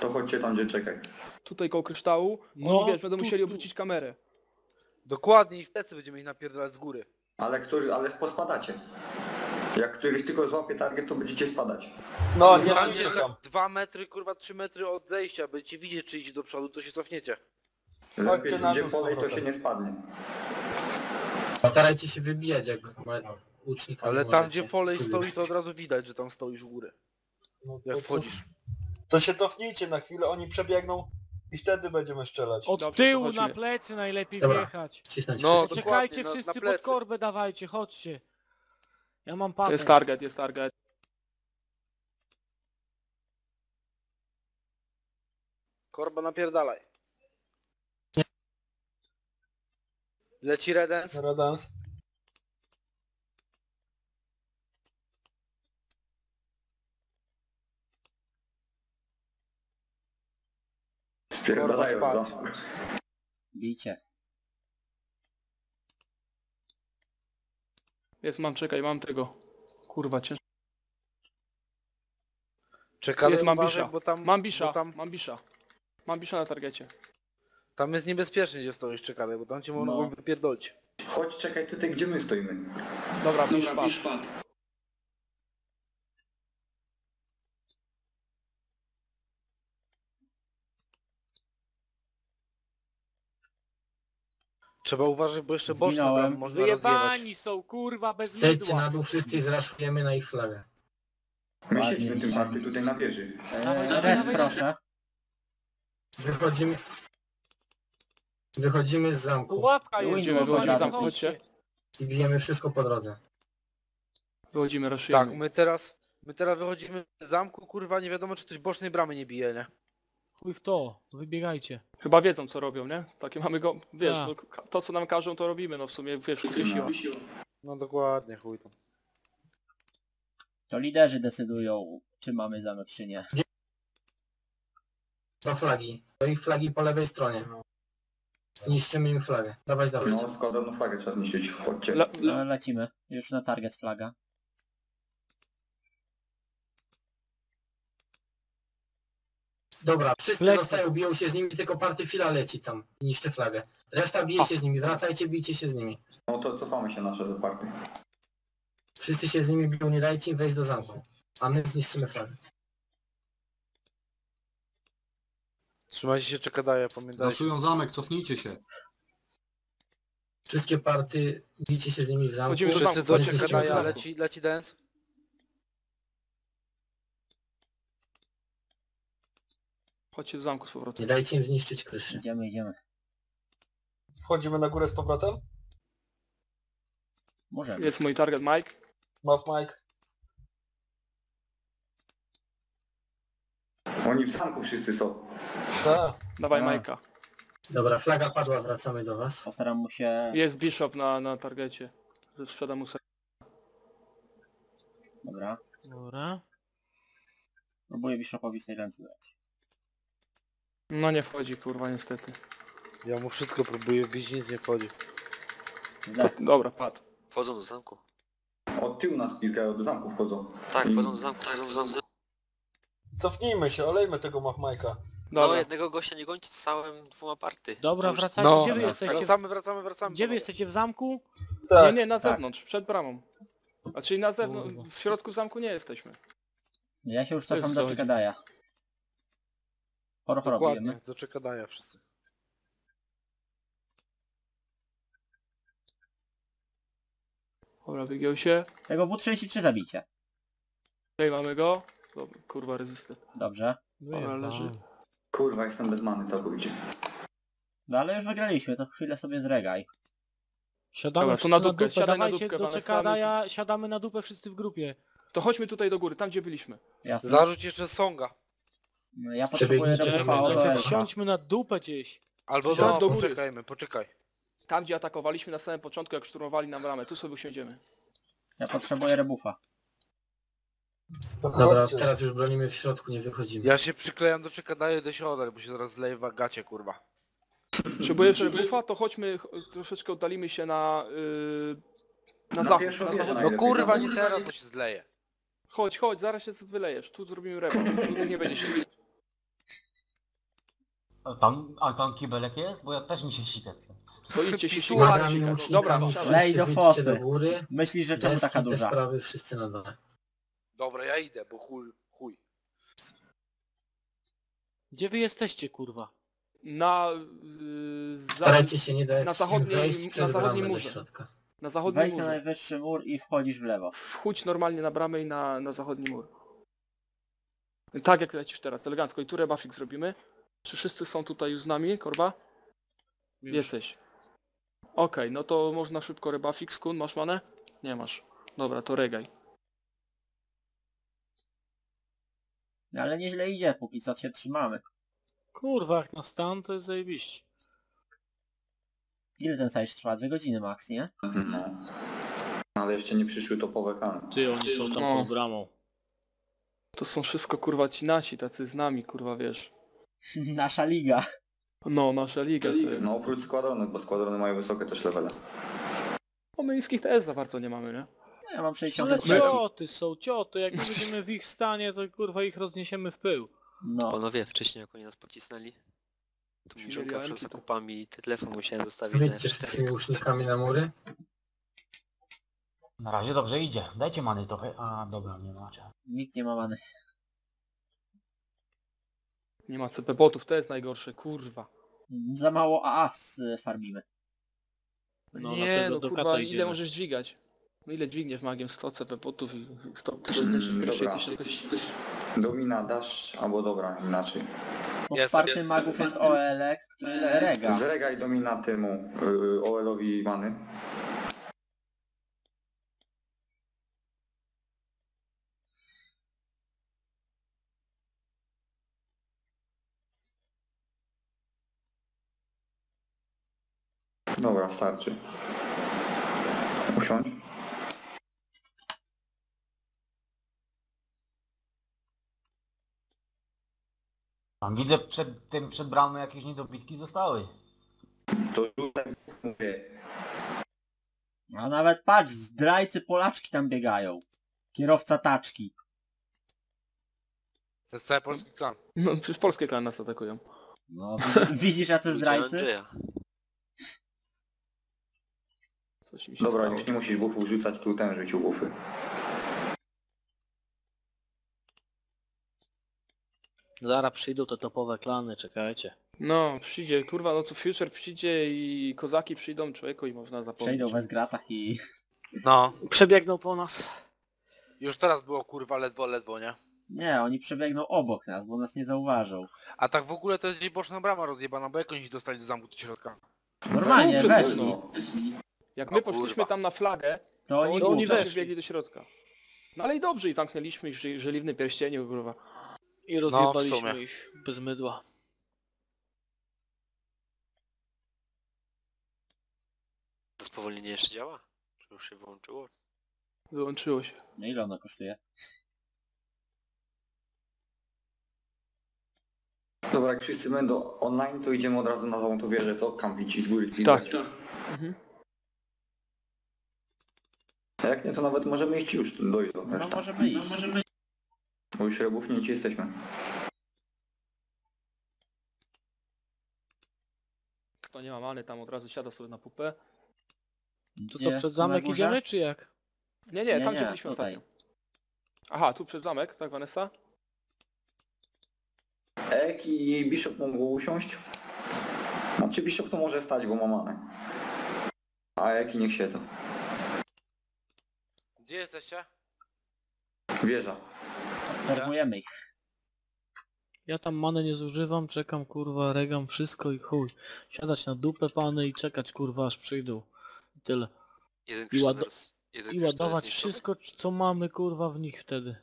To chodźcie tam, gdzie czekaj. Tutaj koło kryształu, no wiesz, będą musieli obrócić kamerę. Dokładnie i w plecy będziemy ich napierdalać z góry. Ale pospadacie. Jak któryś tylko złapie target, to będziecie spadać. No, nie tam. 2 metry, kurwa 3 metry od zejścia, będziecie widzieć, czy idzie do przodu, to się cofniecie. Lepiej, gdzie polej, to się nie spadnie. Starajcie się wybijać, jak łucznika. Ale tam, gdzie polej stoi, to od razu widać, że tam stoisz u góry. No, jak wchodzisz. To się cofnijcie na chwilę, oni przebiegną i wtedy będziemy strzelać. Od tyłu na plecy najlepiej wjechać. No, czekajcie wszyscy pod korbę, dawajcie, chodźcie. Ja mam patent. Jest target. Korba, napierdalaj. Leci Redance. Spierdalają za. Bijcie. Jest, mam tego. Kurwa, ciężko. Czekaj, jest, mam bisza na targecie. Tam jest niebezpiecznie, gdzie stoisz, czekaj, bo tam cię mogą wypierdolić. Chodź, czekaj tutaj, gdzie my stoimy. Dobra, bisz padł. Trzeba uważać, bo jeszcze boczna można rozjebać. Są, kurwa, bez mydła. Zejdźcie na dół wszyscy i zraszujemy na ich flagę. My siedźmy tym party tutaj na wieży. Res, proszę. Wychodzimy z zamku. Łapka jedziemy, wychodzimy z zamku. Zbijemy wszystko po drodze. Wychodzimy, raszujemy. Tak, my teraz wychodzimy z zamku, kurwa, nie wiadomo, czy ktoś bocznej bramy nie bije, nie? Chuj w to, wybiegajcie. Chyba wiedzą, co robią, nie? Takie mamy go, wiesz, no, to co nam każą, to robimy, no w sumie, wiesz, siła. No dokładnie, chuj to. To liderzy decydują, czy mamy zamek, czy nie. To ich flagi po lewej stronie. Zniszczymy im flagę. Dawaj. No, skoro no flagę trzeba zniszczyć, chodźcie. Lecimy, już na target flaga. Dobra, wszyscy zostają, biją się z nimi, tylko party fila leci tam i niszczy flagę. Reszta bije się z nimi, wracajcie, bijcie się z nimi. No to cofamy się nasze do party. Wszyscy się z nimi biją, nie dajcie im wejść do zamku, a my zniszczymy flagę. Trzymajcie się Czekadaja, pamiętajcie. Naszują zamek, cofnijcie się. Wszystkie party, bijcie się z nimi w zamku. Chodzimy wszyscy do Czekadaja, leci dance. Chodźcie do zamku z powrotem. Nie dajcie im zniszczyć kryszy. Idziemy. Wchodzimy na górę z powrotem? Możemy. Jest mój target Mike. Mów Mike. Oni w zamku wszyscy są. Ta. Dawaj Majka. Dobra, flaga padła, wracamy do was. Postaram mu się... Jest Bishop na targecie. Sprzedam mu serce. Dobra. Próbuję Bishopowi z tej ręce dać. No nie wchodzi kurwa niestety. Ja mu wszystko próbuję wbić, nic nie wchodzi. Dobra, padł. Wchodzą do zamku. Od tyłu nas pizgają, do zamku wchodzą. Tak, wchodzą do zamku, Cofnijmy się, olejmy tego Machmajka. No jednego gościa nie gońcie całym dwoma party. Dobra, wracamy. No. Gdzie wy jesteście? Wracamy. Gdzie wy jesteście? W zamku? Tak, nie, na zewnątrz, przed bramą. A czyli na zewnątrz, w środku zamku nie jesteśmy. Ja się już cofam do Czekadaja. Dokładnie, do Czekadaja wszyscy. Dobra, wygiął się. Tego W33 zabicie. Tutaj mamy go. Dobra, kurwa rezysty. Dobrze. Dobra, leży. Kurwa, jestem bez many całkowicie. No ale już wygraliśmy, to chwilę sobie zregaj. Siadamy wszyscy na dupę, dawajcie do Czekadaja, siadamy na dupę wszyscy w grupie. To chodźmy tutaj do góry, tam gdzie byliśmy. Jasne. Zarzuć jeszcze Songa. No ja potrzebuję do siądźmy na dupę gdzieś. Albo do góry. Poczekajmy, poczekaj. Tam gdzie atakowaliśmy na samym początku, jak szturmowali nam ramę, tu sobie usiądziemy. Ja potrzebuję rebuffa. Dobra, teraz już bronimy w środku, nie wychodzimy. Ja się przyklejam do Czekadaja do środek, bo się zaraz zleje w gacie, kurwa. Potrzebujesz rebuffa, to chodźmy, troszeczkę oddalimy się na zachód. No kurwa, nie teraz, bo się zleje. Chodź, zaraz się wylejesz, tu zrobimy rebuff, tu nie będzie się... A tam kibelek jest? Bo ja też mi się sikacie. To idźcie się sikać. Dobra, lej do fosy. Myślisz, że czemu taka duża? Sprawy wszyscy na dole. Dobra, ja idę, bo chuj. Gdzie wy jesteście, kurwa? Starajcie się nie dać wejść przez bramę do środka. Na zachodnim murze. Wejdź na najwyższy mur i wchodzisz w lewo. Wchódź normalnie na bramę i na zachodni mur. Tak jak lecisz teraz, elegancko. I tu rebuffik zrobimy. Czy wszyscy są tutaj już z nami, korba? Już. Jesteś. Okej, no to można szybko rebuffik. Skun, masz manę? Nie masz. Dobra, to regaj. No ale nieźle idzie, póki co się trzymamy. Kurwa, jak na stan to jest zajebiście. Ile ten sajsz trwa? 2 godziny max, nie? No. Ale jeszcze nie przyszły topowe kany. Ty, oni są tam pod bramą. To są wszystko kurwa ci nasi, tacy z nami, kurwa, wiesz. Nasza liga. No, nasza liga to jest. No oprócz składronych, bo składrony mają wysokie też levele. O my niskich też za bardzo nie mamy, nie? Ja mam 60. Ale cioty, jak będziemy w ich stanie, to kurwa ich rozniesiemy w pył. No. Panowie, wcześniej jak oni nas pocisnęli, to mi żonka przed zakupami i telefon musiałem zostawić. Zróbcie z tymi łucznikami na mury. Na razie dobrze idzie. Dajcie many trochę. A dobra, nie macie. Nikt nie ma many. Nie ma CP botów, to jest najgorsze, kurwa. Za mało AAS farmimy. No, nie, no kurwa, ile możesz dźwigać? No ile dźwigniesz magiem? 100 CP botów i 100... Domina dasz, albo dobra, inaczej. Party magów jest OL-ek, który rega. Zregaj domina temu OL-owi many. Dobra, starczy. Usiądź. Tam widzę przed bramą jakieś niedobitki zostały. To już tak mówię. A nawet patrz, zdrajcy Polaczki tam biegają. Kierowca taczki. To jest cały polski klan. No przecież polskie klany nas atakują. No widzisz jacy zdrajcy? Dobra, już nie musisz bufów rzucać, tu ten rzucił bufy. Zara przyjdą te topowe klany, czekajcie. No, przyjdzie, kurwa, no co Future przyjdzie i kozaki przyjdą, człowieku, i można zapomnieć. Przejdą bez gratach i... No, przebiegną po nas. Już teraz było, kurwa, ledwo, nie? Nie, oni przebiegną obok nas, bo nas nie zauważą. A tak w ogóle to jest gdzieś boczna brama rozjebana, bo jak oni dostali do zamku do środka? Normalnie, weszli. Jak my poszliśmy tam na flagę, to oni weszli do środka. No ale i dobrze, i zamknęliśmy ich żeliwny pierścieniu, kurwa. I rozjebaliśmy ich bez mydła. To spowolnienie jeszcze działa? Czy już się wyłączyło? Wyłączyło się. No ile ono kosztuje? Dobra, jak wszyscy będą online, to idziemy od razu na złą wieżę, co? Kampić i z góry pilnować. Tak. Mhm. A jak nie, to nawet możemy iść już dojdą. No możemy iść. Bo już robównie ci jesteśmy. Kto nie ma many, tam od razu siada sobie na pupę. To co, przed zamek idziemy, czy jak? Nie, tam gdzie byliśmy ostatnio. Aha, tu przed zamek, tak Vanessa? Ek i Bishop mogą usiąść. Znaczy Bishop to może stać, bo ma manę. A Ek i niech siedzą. Gdzie jesteście? Wieża. Obserwujemy ich. Ja tam manę nie zużywam, czekam kurwa, regam wszystko i chuj. Siadać na dupę pany i czekać kurwa aż przyjdą. I tyle. I ładować wszystko co mamy kurwa w nich wtedy.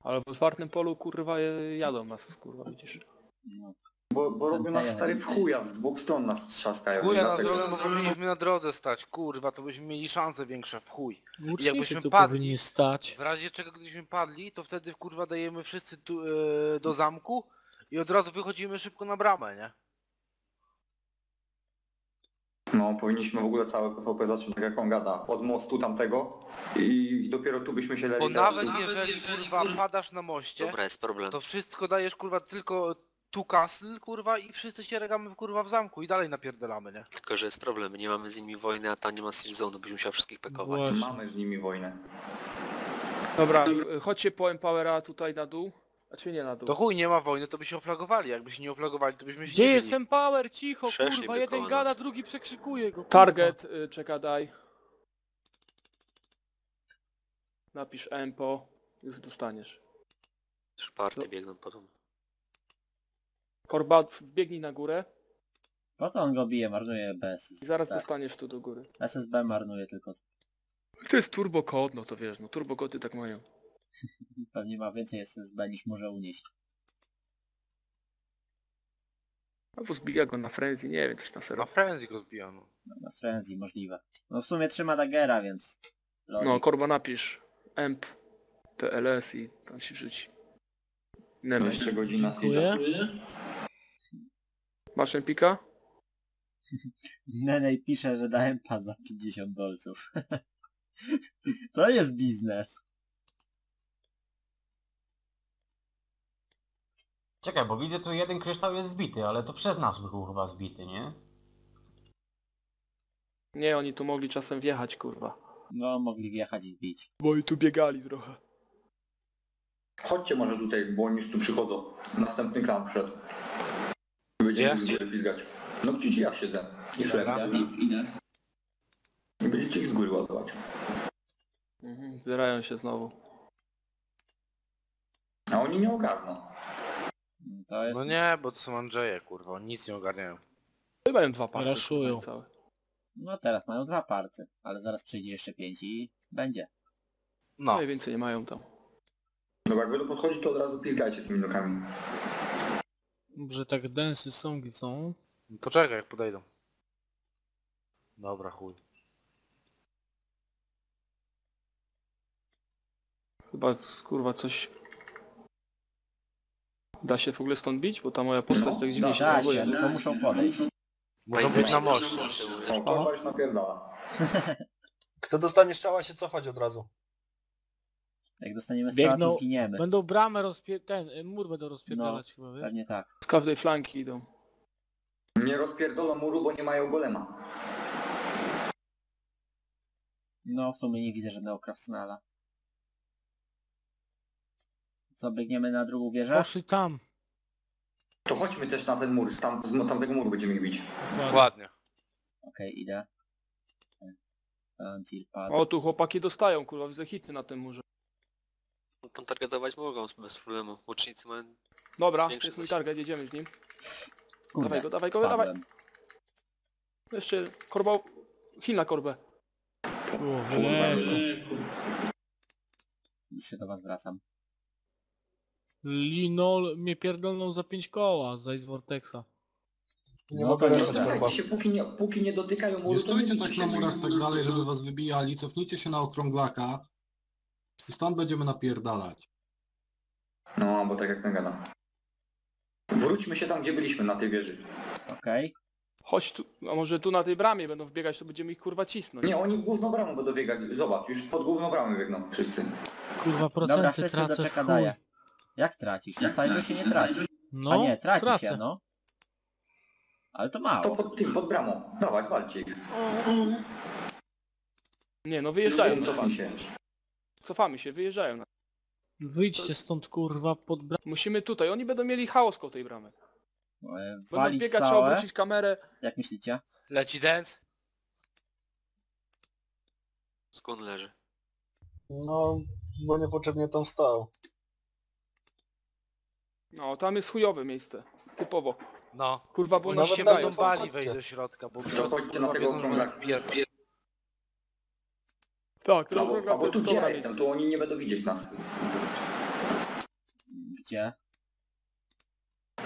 Ale w otwartym polu kurwa jadą nas kurwa, widzisz. Bo robią nas stary w chuja, z dwóch stron nas trzaskają. Chuja nas robią, bo powinniśmy na drodze stać, kurwa, to byśmy mieli szanse większe w chuj. I jakbyśmy padli, stać. W razie czego gdybyśmy padli, to wtedy kurwa dajemy wszyscy tu, do zamku i od razu wychodzimy szybko na bramę, nie? No, powinniśmy w ogóle całe PvP zacząć, tak jak on gada, od mostu tamtego i dopiero tu byśmy się leli. Bo nawet jeżeli kurwa padasz na moście, dobra, jest problem. To wszystko dajesz kurwa tylko tu castle kurwa i wszyscy się regamy kurwa w zamku i dalej napierdalamy, nie? Tylko, że jest problem, nie mamy z nimi wojny, a tam nie ma Silzonu, byśmy musiał wszystkich pekować. Właśnie. Mamy z nimi wojnę. Dobra, chodźcie po Empowera tutaj na dół. Znaczy nie na dół. To chuj, nie ma wojny, to by się oflagowali. Jakby się nie oflagowali, to byśmy się nie mieli. Gdzie jest Empower? Cicho, przeszli kurwa, jeden gada, drugi przekrzykuje go. Target, czeka, daj. Napisz Empo, już dostaniesz. Szparty biegną po domu. Korba, wbiegnij na górę. Po co on go bije? Marnuje BSS. I zaraz dostaniesz tu do góry. SSB marnuje tylko. To jest turbo kod, no to wiesz, no turbo kody tak mają. Pewnie ma więcej SSB niż może unieść. Albo zbija go na frenzy, nie wiem, coś tam serio. Na frenzy go zbija, no. Na frenzy możliwe. No w sumie trzyma Daggera, więc... Logic. No, Korba, napisz emp, PLS i tam się rzuci. No jeszcze godzina Siege'a. Masz Empika? Nenej pisze, że da Empa za $50. To jest biznes. Czekaj, bo widzę tu jeden kryształ jest zbity, ale to przez nas był chyba zbity, nie? Nie, oni tu mogli czasem wjechać, kurwa. No, mogli wjechać i zbić. Bo i tu biegali trochę. Chodźcie może tutaj, bo oni już tu przychodzą. Następny klan przyszedł. Będziemy z góry pizgać. No gdzie ja siedzę. I chlebam. I będziecie ich z góry ładować. Mhm, zbierają się znowu. A oni nie ogarną. To jest... No nie, bo to są Andrzeje, kurwa, oni nic nie ogarniają. Chyba mają dwa party. Raszują. No teraz mają dwa party, ale zaraz przyjdzie jeszcze 5 i będzie. No. Najwięcej nie mają tam. Dobra, jak będą podchodzić, to od razu pizgajcie tymi nokami. Dobrze, tak densy są, gdzie są. Poczekaj, jak podejdą. Dobra, chuj. Chyba, kurwa, coś... Da się w ogóle stąd bić? Bo ta moja postać tak dziwnie się zachowuje. No, to muszą podejść. Muszą być na moście. O, już napierdala. Kto dostanie strzała, się cofać od razu. Jak dostaniemy strzała, to zginiemy. Będą bramę ten mur będą rozpierdalać chyba, wiesz? Pewnie tak. Z każdej flanki idą. Nie rozpierdolą muru, bo nie mają golema. No, w sumie nie widzę żadnego krasnala. Co, biegniemy na drugą wieżę? Poszli tam. To chodźmy też na ten mur, z tamtego muru będziemy ich bić. Dokładnie. Okej, idę. O, tu chłopaki dostają, kurwa, widzę hity na tym murze. No, tam targetować mogą bez problemu, łucznicy mają... Dobra, jest mój target, jedziemy z nim. Kurde, dawaj go, dawaj go, dawaj. Jeszcze korba... Heal na korbę. Już się do was wracam. Linol mnie pierdolną za 5 koła, zaś z Vortexa. Nie mogę się, póki nie dotykają muru. Nie stójcie tak na murach tak dalej, żeby was wybijali, cofnijcie się na okrąglaka. I stąd będziemy napierdalać. No, bo tak jak ten gada. Wróćmy się tam, gdzie byliśmy, na tej wieży. Okej. Chodź tu, a może tu na tej bramie będą wbiegać, to będziemy ich kurwa cisnąć. Nie, oni główną bramą będą biegać, zobacz, już pod główną bramę biegną wszyscy. Kurwa, procenty tracę. Dobra, wszyscy do czeka daje. Jak tracisz? Na sajdzie się nie tracisz. No, a nie, traci się, no. Ale to mało. To pod bramą. Dawaj, walcie ich. Nie, no wyjeżdżają. Cofamy się, wyjeżdżają. Wyjdźcie stąd, kurwa, pod bramę. Musimy tutaj, oni będą mieli chaos koło tej bramy. Będą biegać, trzeba obrócić kamerę. Jak myślicie? Leci dance. Skąd leży? No, bo niepotrzebnie tam stał. No, tam jest chujowe miejsce. Typowo. No. Kurwa, bo oni się będą bali wejść do środka, bo... Chodźcie na tego okrąglaka. Tak, to bo tu gdzie ja jestem, tu oni nie będą widzieć nas. Gdzie?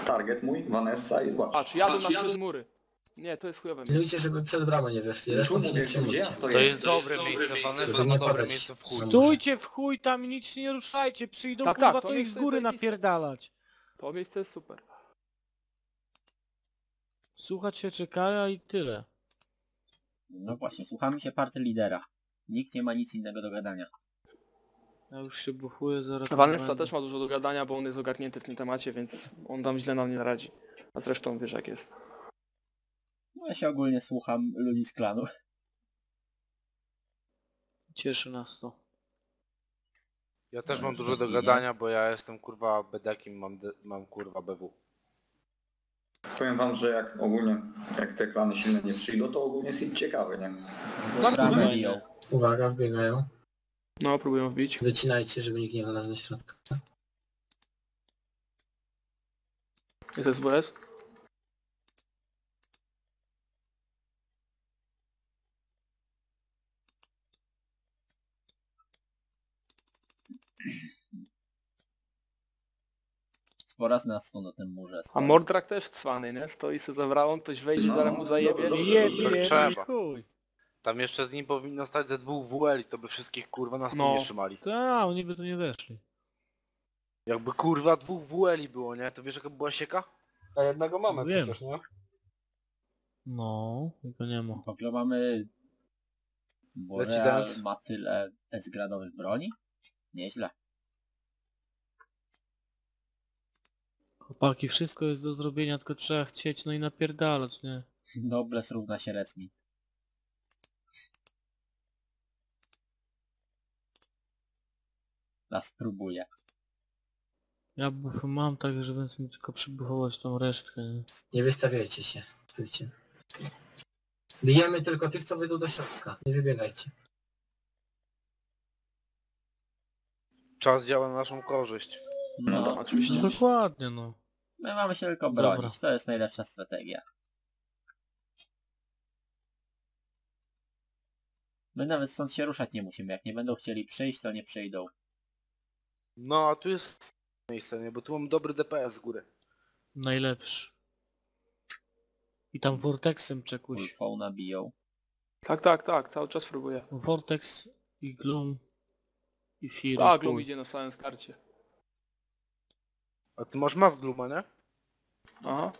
Target mój, Vanessa i zobacz. Patrz, jadą nas przez mury. Nie, to jest chujowe miejsce. Widzicie, żeby przed bramę nie weszli. To jest dobre miejsce, Vanessa ma dobre miejsce w chuj. Stójcie w chuj tam i nic nie ruszajcie, przyjdą kurwa to ich z góry napierdalać. To miejsce jest super. Słuchać się czekaja i tyle. No właśnie, słuchamy się party lidera. Nikt nie ma nic innego do gadania. Ja już się buchuję zaraz. Vanessa też ma dużo do gadania, bo on jest ogarnięty w tym temacie, więc on tam źle nam nie radzi. A zresztą wiesz jak jest. No ja się ogólnie słucham ludzi z klanu. Cieszy nas to. Ja też mam dużo do gadania, bo ja jestem kurwa bedakiem, mam kurwa BW. Powiem wam, że jak ogólnie, jak te klany silne nie przyjdą, to ogólnie jest im ciekawe, nie? Tam uwaga, wbiegają. No, próbują wbić. Zacinajcie, żeby nikt nie wylazł do środka. Jest SWS? Oraz nas tu na tym murze. A Mordrak też cwany, nie? Stoi se za wrawą, ktoś wejdzie, no, zaraz mu zajebie. Trzeba. Tam jeszcze z nim powinno stać ze dwóch WL i to by wszystkich kurwa nas tu nie trzymali. Tak, oni by tu nie weszli. Jakby kurwa dwóch WL było, nie? To wiesz jaka była sieka? A jednego mamy przecież, nie? No, tylko nie ma. W ogóle mamy... Boreal ma tyle S-gradowych broni? Nieźle. Chłopaki, wszystko jest do zrobienia, tylko trzeba chcieć, no i napierdalać, nie? Dobre równa się letni. Ja spróbuję. Ja bufy mam, tak że będę mi tylko przybuchować tą resztkę, nie? Nie wystawiajcie się, stójcie. Bijemy tylko tych, co wyjdą do środka, nie wybiegajcie. Czas działa na naszą korzyść. No, oczywiście. Dokładnie, no. My mamy się tylko bronić, to jest najlepsza strategia. My nawet stąd się ruszać nie musimy, jak nie będą chcieli przyjść, to nie przyjdą. No, a tu jest miejsce, nie? Bo tu mam dobry DPS z góry. Najlepszy. I tam Vortexem czekuś. Ulfona biją. Tak, tak, tak, cały czas próbuję. Vortex i Gloom i Fira. A, Gloom idzie na samym starcie. A ty masz Gluma, nie? Aha.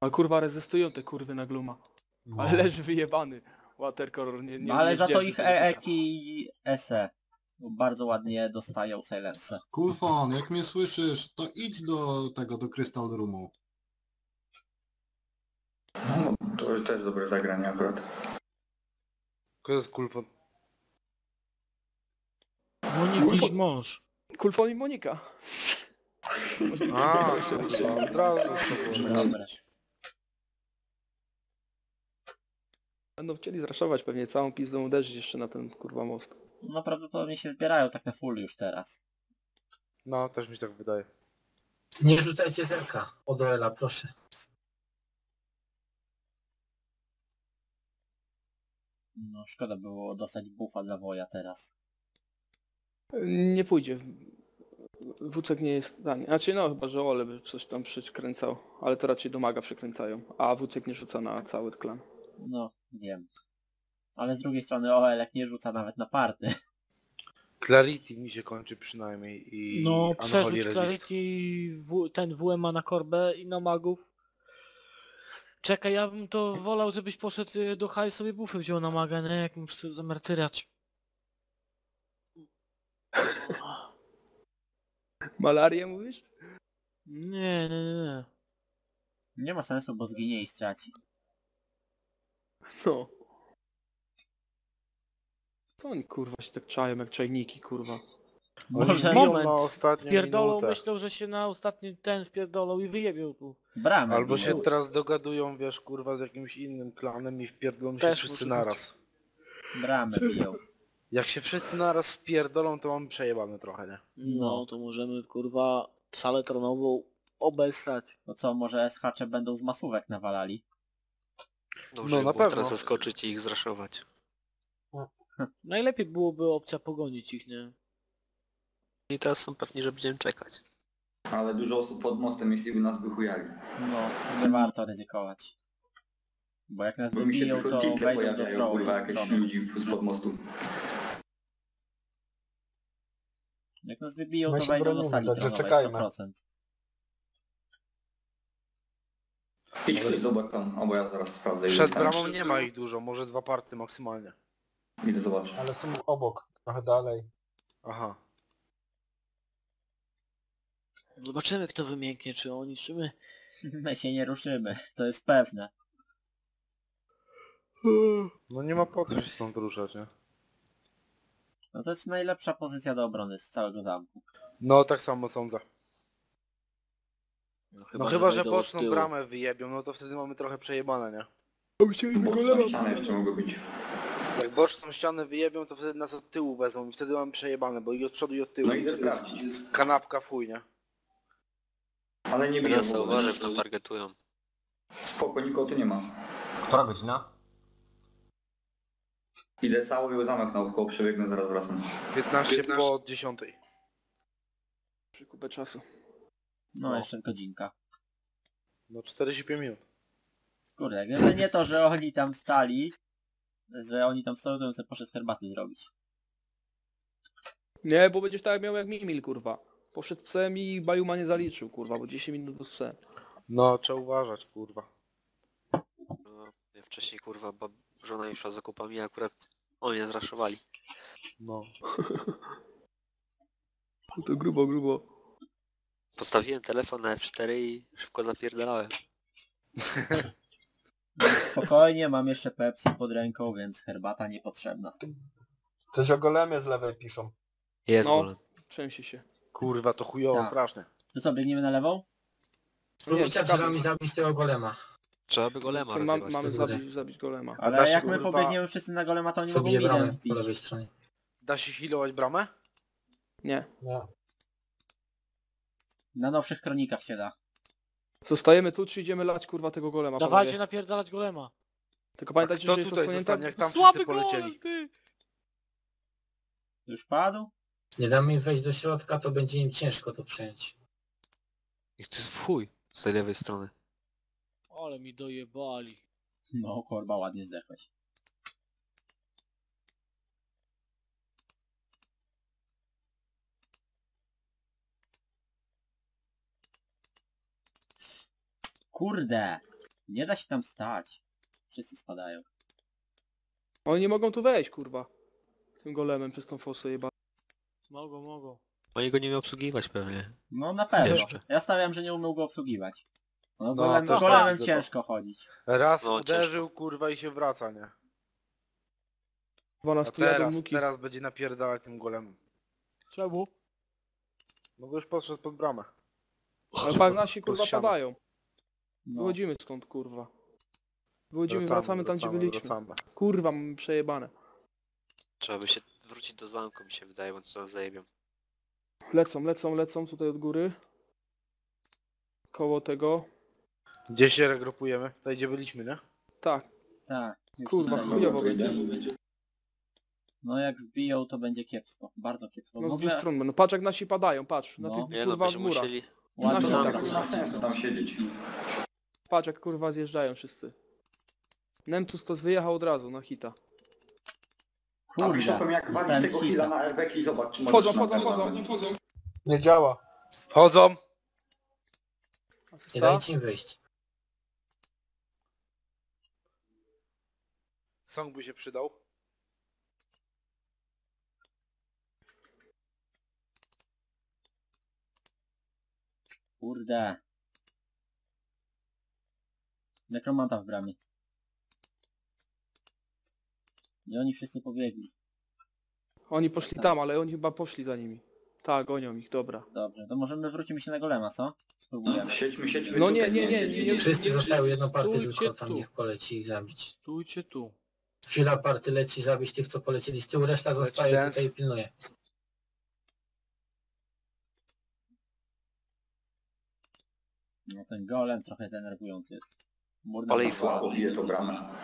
A kurwa rezystują te kurwy na Gluma. No. Ale leży wyjebany. Watercolor nie ale za to ich eki SE. Bardzo ładnie dostają Silence'e. Kulfon, jak mnie słyszysz, to idź do tego, do Crystal Roomu. No, to To też dobre zagranie akurat. Kto jest Kulfon? Monika i mąż. Kulfon i Monika. A, od razu będą chcieli zraszować pewnie, całą pizdą uderzyć jeszcze na ten kurwa most. No prawdopodobnie się zbierają tak na full już teraz. No, też mi się tak wydaje. Nie rzucajcie zerka od Oela, proszę. No szkoda było dostać buffa dla Woja teraz. Nie pójdzie. Wuczek nie jest w stanie. Znaczy no chyba, że Ole by coś tam przykręcał, ale to raczej do maga przykręcają. A Wuczek nie rzuca na cały klan. No, wiem. Ale z drugiej strony Oelek nie rzuca nawet na party. Clarity mi się kończy przynajmniej i... No, przerzuć Clarity, ten WM ma na korbę i na magów. Czekaj, ja bym to wolał, żebyś poszedł do haj sobie bufy wziął na maga, nie? Jak muszę zamartyrać. Malarię mówisz? Nie, nie, nie. Nie ma sensu, bo zginie i straci. No. To oni kurwa się tak czają jak czajniki kurwa. Może moment. Na ostatnią wpierdolą minutę. Myślą, że się na ostatni ten wpierdolą i wyjebią tu. Bramę. Albo się teraz dogadują wiesz kurwa z jakimś innym klanem i wpierdolą się wszyscy naraz. Bramę piją. Jak się wszyscy naraz wpierdolą to mamy przejebane trochę, nie? No to możemy kurwa salę tronową obestać. No co, może SHcze będą z masówek nawalali? Dobrze, no na pewno. Teraz zaskoczyć i ich zraszować. Najlepiej byłoby opcja pogonić ich, nie? I teraz są pewni, że będziemy czekać. Ale dużo osób pod mostem, jeśli by nas wychujali. No, nie warto ryzykować. Bo jak nas wybiją, to pojawiają do kurwa jakieś ludzi spod mostu. Jak nas wybiją, to wejdą do sali tronowej 100%. Idź ktoś zobacz tam, albo ja zaraz sprawdzę. Przed bramą nie ma ich dużo, może dwa party maksymalnie. Idę zobaczyć. Ale są obok, trochę dalej. Aha. Zobaczymy kto wymięknie, czy oni, czy my. My się nie ruszymy, to jest pewne. No nie ma po co się stąd ruszać, nie? No to jest najlepsza pozycja do obrony z całego zamku. No tak samo sądzę. No chyba że boczną bramę wyjebią, no to wtedy mamy trochę przejebane, nie? Boczną ścianę jeszcze mogą być. Jak boczną ścianę wyjebią, to wtedy nas od tyłu wezmą i wtedy mamy przejebane, bo i od przodu i od tyłu. No idę sprawdzić. Jest kanapka fuj, nie? Ale nie biorę, bo uważam, że to targetują. Spoko, nikogo tu nie ma. Która godzina? Idę cały zamek naokoło, przebiegnę, zaraz wracam. 15 po 10. Przykupę czasu. No, jeszcze godzinka. No 45 minut. Kurde, gdyby nie to, że oni tam stali, że oni tam stoją, to bym sobie poszedł herbaty zrobić. Nie, bo będziesz tak miał jak Mimil, kurwa. Poszedł psem i Bajuma nie zaliczył, kurwa, bo 10 minut był z psem. No, trzeba uważać, kurwa. No, ja wcześniej, kurwa, żona już szła z zakupami i akurat oni mnie zraszowali. No. To grubo, grubo. Postawiłem telefon na F4 i szybko zapierdalałem. Spokojnie, mam jeszcze Pepsi pod ręką, więc herbata niepotrzebna. Coś o golemie z lewej piszą. Jest no, golem. Trzęsi się. Kurwa, to chujowo, straszne. To co, biegniemy na lewą? Spróbujcie drzwiami zabić tego golema. Trzeba by golema rozjebać. Mamy zabić golema. Ale jak my pobiegniemy wszyscy na golema, to oni mogą minę wbić. Da się healować bramę? Nie. Nie. Na nowszych kronikach się da. Zostajemy tu, czy idziemy lać kurwa tego golema? Dawajcie napierdalać golema. Tylko pamiętajcie, że jest odsłonięta... jak tam wszyscy polecieli. Golem, już padł? Nie damy im wejść do środka, to będzie im ciężko to przejąć. Ich to jest w chuj z tej lewej strony. Ale mi dojebali. No korba, ładnie zdechłeś. Kurde, nie da się tam stać. Wszyscy spadają. Oni nie mogą tu wejść, kurwa. Tym golemem przez tą fosę jeba. Mogą, mogą. Oni go nie umieją obsługiwać pewnie. No na pewno. Jeszcze. Ja stawiam, że nie umiał go obsługiwać. No golem, no, golem ciężko chodzić. Raz no, uderzył ciężko. Kurwa i się wraca, nie? A teraz będzie napierdalać tym golemem. Czemu? No go już podszedł pod bramę. Ale pan nasi kurwa padają. No. Wychodzimy stąd kurwa. Wychodzimy, wracamy tam gdzie byliśmy. Kurwa mamy przejebane. Trzeba by się wrócić do zamku mi się wydaje, bo to nas zajebią. Lecą, lecą, lecą tutaj od góry. Koło tego. Gdzie się regrupujemy? Tutaj gdzie byliśmy, nie? Tak. Tak. Kurwa, chujowo będzie. No jak wbiją to będzie kiepsko, bardzo kiepsko. No z ogóle... strony, no patrz jak nasi padają, patrz. No. Na tych nie, kurwa no, w murach. Musieli... Ładnie, tak, nie ma sensu tam siedzieć. Patrz jak kurwa zjeżdżają wszyscy. Nemtus to wyjechał od razu na hita. Kurde, jak walić tego hila na airbag i zobacz czy chodzą, chodzą, chodzą, chodzą. Nie działa. Chodzą. Nie dajcie im wyjść. Song by się przydał. Kurde. Nekromanta w bramie. I oni wszyscy pobiegli. Oni poszli tak. Tam, ale oni chyba poszli za nimi. Tak, gonią ich, dobra. Dobrze, to możemy wrócimy się na golema, co? Spróbujemy. Siedźmy no tutaj, nie. Wszyscy zostają jedną partię, tylko tam tu. Niech poleci ich zabić. Stójcie tu. Chwila party leci zabić tych, co polecieli z tyłu, reszta zostaje tutaj i pilnuje. No ten golem trochę denerwujący jest. Morda ale i słabo bije to bramę.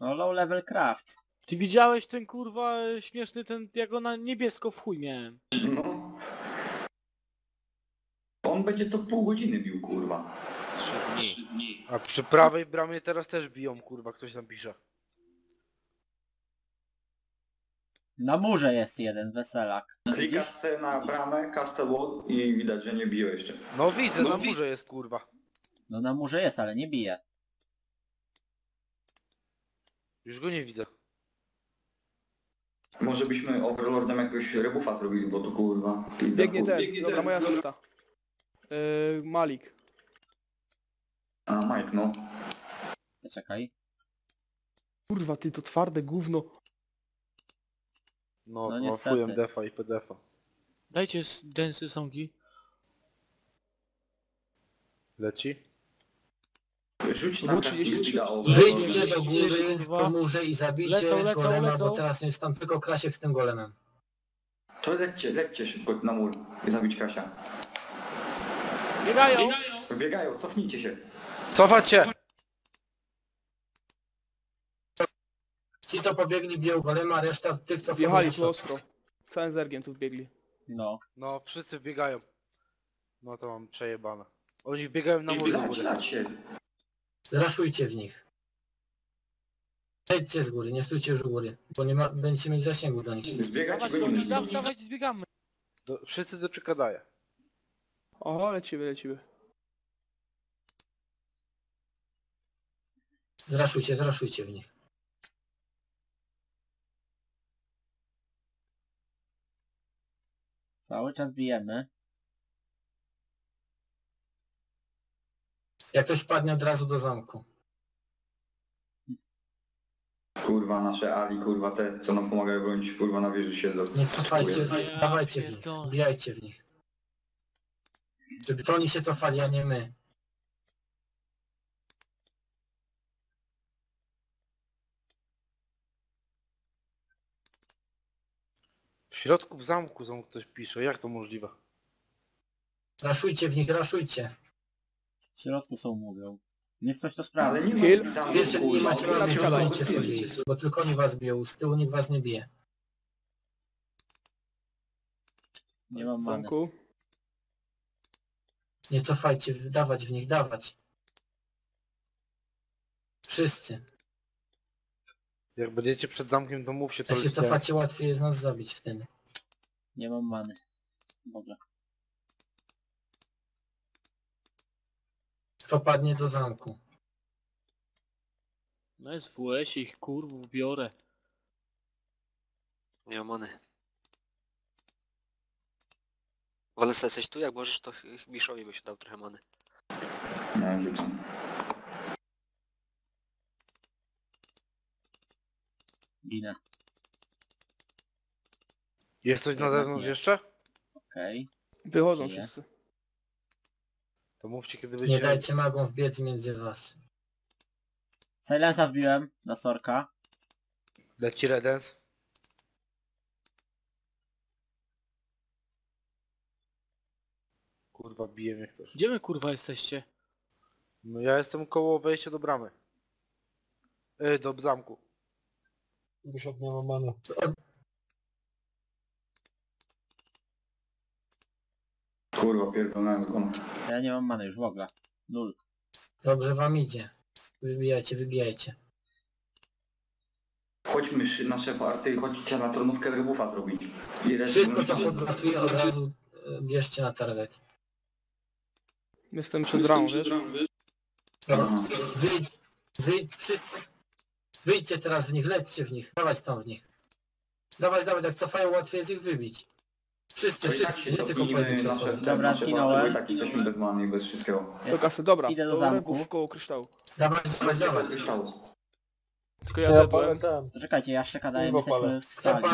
No low level craft. Ty widziałeś ten kurwa śmieszny ten, ja go na niebiesko w chuj miałem. No. On będzie to pół godziny bił kurwa. 3 dni. A przy prawej bramie teraz też biją kurwa, ktoś tam pisze. Na murze jest jeden, weselak. Klikasz sobie na bramę, castle wall i widać, że nie bije jeszcze. No widzę, no, na murze jest kurwa. No na murze jest, ale nie bije. Już go nie widzę. Może byśmy overlordem jakiegoś rebuffa zrobili, bo to kurwa... Biegnie ten, dobra moja asysta. Malik. A, Mike no. Czekaj. Kurwa ty to twarde gówno. No, no to fujem defa i pdfa. Dajcie densy songi. Leci. Rzuć na kastiga o... Żyjcie do góry, pomóże i zabijcie golema, bo teraz jest tam tylko Krasiek z tym golemem. To lećcie szybko na mur i zabić Krasia. Biegają, cofnijcie się. Cofać się! Ci co pobiegli biją golema, reszta tych co... Wjechali tu ostro. Całym zergiem tu biegli. No. No, wszyscy biegają. No to mam przejebane. Oni biegają na mur. Zraszujcie w nich. Zejdźcie z góry, nie stójcie już u góry, bo nie ma, będziecie mieć zasięgu do nich. Zbiegać go nie dawaj, zbiegamy. Wszyscy do czekadaje. Oho, lecimy. Zraszujcie w nich. Cały czas bijemy. Jak ktoś padnie od razu do zamku. Kurwa nasze ali, kurwa te co nam pomagają bronić, kurwa na wieży siedzą. Nie cofajcie, dawajcie w nich, bijajcie w nich. Żeby to oni się cofali, a nie my. W środku w zamku ktoś pisze, jak to możliwe? Raszujcie w nich, raszujcie. W środku są, mówią. Niech ktoś to sprawdzi. Ale nie ma... Jeszcze nie macie sobie, bo tylko oni was biją. Z tyłu nikt was nie bije. Nie mam many. Nie cofajcie, dawać w nich, dawać. Wszyscy. Jak będziecie przed zamkiem, to mówcie to. Jak się cofacie, łatwiej jest nas zabić wtedy. Nie mam many. Dobra. Co padnie do zamku. No SWS ich kurwów biorę. Nie mam many. Walesa jesteś tu, jak możesz to Miszowi by się dał trochę many. No, rzucam. Ginę. Jest coś na zewnątrz jeszcze? Okej. Wychodzą wszyscy. To mówcie, kiedy będziecie... Nie dajcie magom wbiec między was. Silence'a wbiłem na Sorka. Leci Redens. Kurwa, bije mnie ktoś. Gdzie wy kurwa jesteście? No ja jestem koło wejścia do bramy. Do zamku. Bishop nie ma many. Kurwa, pierdolę na komu. Ja nie mam many już w ogóle. Nul. Dobrze wam idzie. Wybijajcie, wybijajcie. Chodźmy na szeparty i chodźcie na turnówkę rybufa zrobić. Wszystko to podlatuje, od razu bierzcie na target. Jestem przed ramą, wiesz? Wyjdź, wszyscy. Wyjdźcie teraz w nich, lećcie w nich, dawać tam w nich. Dawać, jak cofają, łatwiej jest ich wybić. Wszyscy, nie tylko pojedynczy. Dobra, skinąłem. Tak, jesteśmy bez many, bez wszystkiego. Do kasy, dobra. Idę do zamku. Koło kryształu. Dawać. Tylko ja zapamiętałem. Czekajcie, ja szczeka daję, jesteśmy w skali.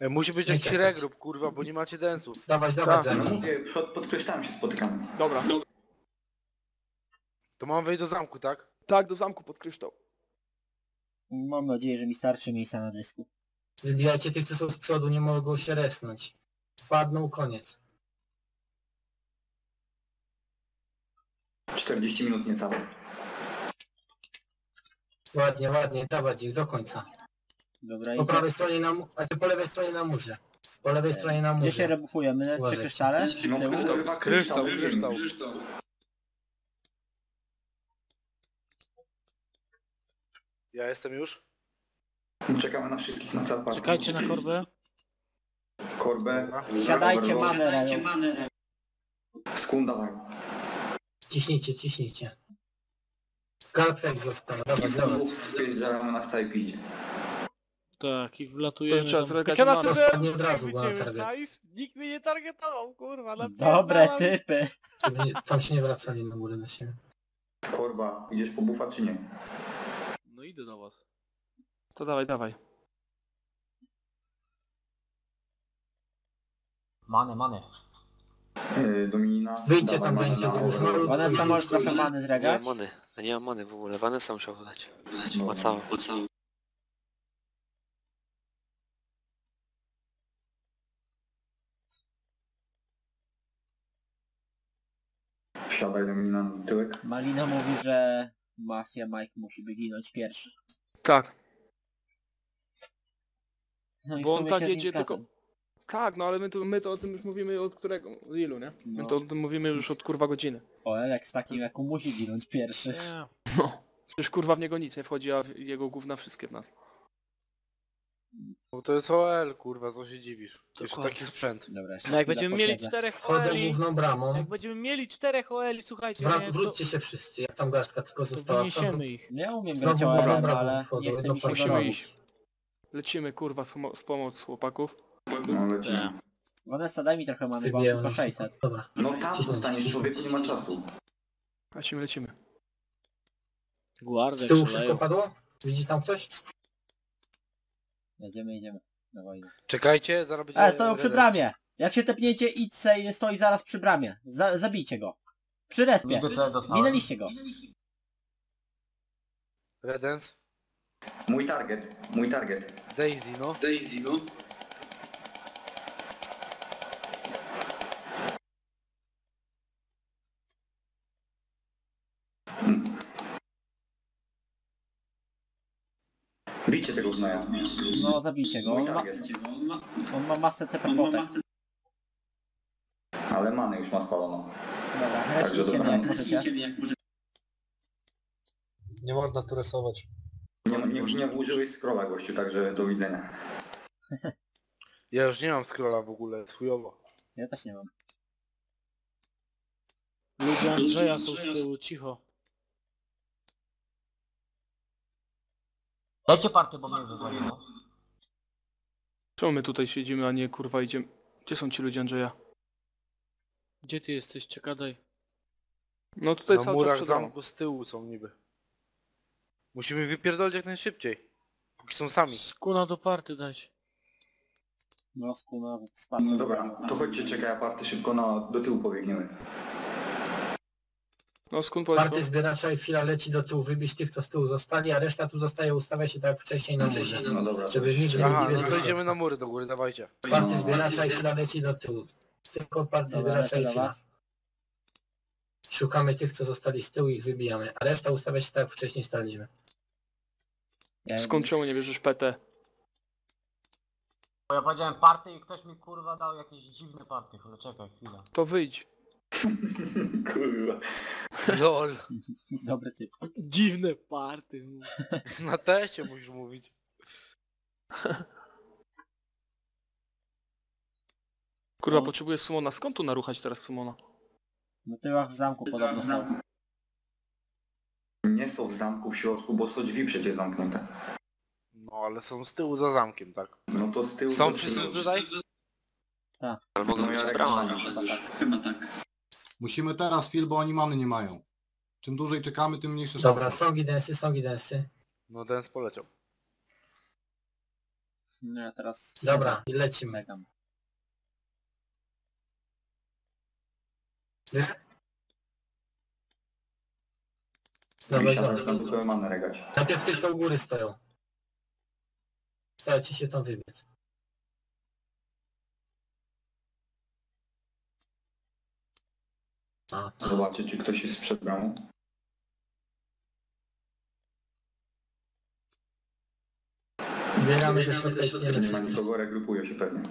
Musi być jakiś regroup, kurwa, bo nie macie densu. Dawać, ze mną. Pod kryształem się spotykamy. Dobra. To mam wejść do zamku, tak? Tak, do zamku pod kryształ. Mam nadzieję, że mi starczy miejsca na dysku. Zbijajcie tych, co są z przodu, nie mogą się resnąć. Spadną, koniec. 40 minut niecałe. Ładnie, dawać ich do końca. Dobra, po prawej stronie na murze, a ty po lewej stronie na murze. Po lewej stronie na murze. Gdzie się rebufujemy? Przy krysztale? Kryształ. Ja jestem już. Czekamy na wszystkich na całą partię. Czekajcie na korbę. Siadajcie manę. Skunda. Ciśnijcie. Kartek został. Dawać. Na stałe pidzie. Tak, i wlatujemy. Jak ja na sobie nikt mnie nie targetował, kurwa. Dobre typy. Tam się nie wracali na górę na siebie. Korba, idziesz po bufa czy nie? No idę do was. To dawaj. Many. Domina. Wyjdźcie tam, będzie już. Vanessa, możesz trochę many zregać? Nie mam many w ogóle. Vanessa muszę udać. Ma całą. Wsiadaj Domina na tyłek. Malina mówi, że Mafia Mike musi wyginąć pierwszy. Tak. No bo on tak jedzie tylko... Tak, no ale my to o tym już mówimy od którego? Od ilu, nie? No. My to o tym mówimy już od kurwa godziny. O, Elek z takim jaku musi ginąć pierwszy. Yeah. No. Przecież kurwa w niego nic nie wchodzi, a jego gówna wszystkie w nas. Bo to jest OL, kurwa, co się dziwisz? To jest taki sprzęt. Dobra, no jak będziemy mieli 4 OL-i... Jak będziemy mieli 4 OL-i, słuchajcie... Wróćcie się wszyscy, jak tam garstka tylko została. Ich. Nie umiem grać OL-em, ale nie chcę mi się iść. Lecimy kurwa z pomoc chłopaków. No lecimy. Vanessa, daj mi trochę many, bo tylko 600. Dobra. No tam zostaniesz, człowieku, nie ma czasu. Lecimy. Z tyłu wszystko padło? Widzi tam ktoś? Jedziemy. Dawaj. Czekajcie, zaraz będzie... stoją przy bramie! Jak się tepniecie, idźcie, stoi zaraz przy bramie. Zabijcie go. Przy respie. Minęliście go. Redens. Mój target. Daisy, no. Bijcie tego znajomy. No, zabijcie go. On ma masę cepepotek. Ale many już ma spaloną. Dobra, reszcie mnie jak możecie. Nie można tu rysować. Nie użyłeś scrolla, gościu, także do widzenia. Ja już nie mam scrolla w ogóle, jest chujowo. Ja też nie mam. Ludzie Andrzeja są z tyłu, cicho. Dajcie party, bo mnie wywaliło. Czemu my tutaj siedzimy, a nie kurwa idziemy? Gdzie są ci ludzie Andrzeja? Gdzie ty jesteś? Czekaj. No tutaj cały murach zamku z tyłu są niby. Musimy wypierdolić jak najszybciej. Póki są sami. Skuna do party dać. No skuna spadnie. No dobra, to chodźcie, czekaj, a party szybko do tyłu pobiegniemy. No skun party zbiera sobie, chwila leci do tyłu, wybierz tych co z tyłu zostali, a reszta tu zostaje, ustawia się tak wcześniej na wcześniej. No dobra. Żeby nikt nie to idziemy na mury do góry, dawajcie. Party zbiera sobie, chwila leci do tyłu. Tylko party zbiera sobie, chwila. Szukamy tych, co zostali z tyłu i ich wybijamy, a reszta ustawia się tak jak wcześniej staliśmy. Skąd czemu nie bierzesz PT? Bo ja powiedziałem party i ktoś mi kurwa dał jakieś dziwne party, ale czekaj chwilę. To wyjdź. Kurwa. LOL. Dobry typ. Dziwne party. Na teście musisz mówić. Kurwa, potrzebuję Sumona. Skąd tu naruchać teraz Sumona? Na tyłach w zamku podobno są. Nie są w zamku w środku, bo są drzwi przecież zamknięte. No ale są z tyłu za zamkiem, tak? No to z tyłu. Są wszyscy tutaj? Tak. Albo no miała brama. Chyba tak. Musimy teraz chwil, bo oni many nie mają. Czym dłużej czekamy, tym mniejsze szanse. Dobra, są densy. No dens poleciał. Nie, teraz... Dobra, i lecimy tam. Najpierw tych co u góry stoją. Starajcie się tam wybiec. Zobaczcie czy ktoś jest przed bramą. Zbieramy do środka. Kogo regrupuje się pewnie.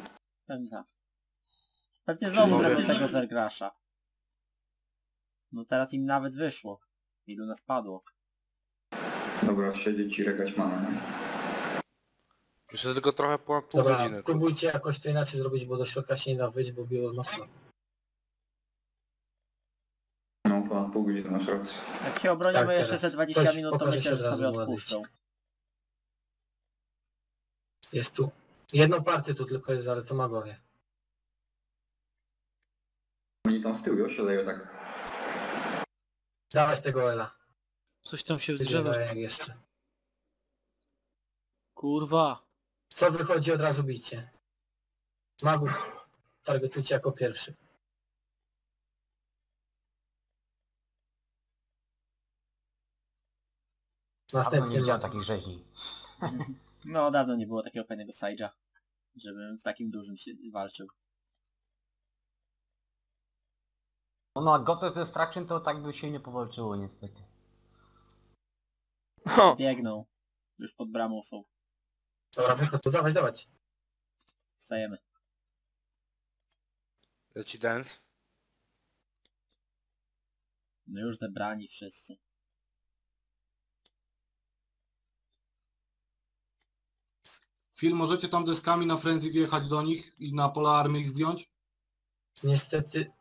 Pewnie znowu zrobię tego zergrasza. No teraz im nawet wyszło. I do nas padło. Dobra, siedzieć i regać mamy. Jeszcze tylko trochę pół godziny. Spróbujcie jakoś to inaczej zrobić, bo do środka się nie da wyjść, bo biło mocno. No ponad pół godziny masz rację. Jak się obronimy tak, jeszcze te 20 ktoś minut, to myślę, że sobie odpuszczą. Jest tu. Jedną partię tu tylko jest, ale to magowie. Oni tam z tyłu już leją tak. Dawać tego Ela. Coś tam się wzdrzewa jak jeszcze. Kurwa. Co wychodzi od razu bicie. Magów targetujcie jako pierwszy. Następnie nie ma takich rzeźni. No dawno nie było takiego fajnego Sajdża, żebym w takim dużym się walczył. No a Goto Destruction to tak by się nie powalczyło niestety. Biegną. Już pod bramą są. Dobra, wychodź, to dawać. Stajemy. Leci dance. No już zebrani wszyscy. Film, możecie tam deskami na frenzy wjechać do nich i na pola armii ich zdjąć? Niestety...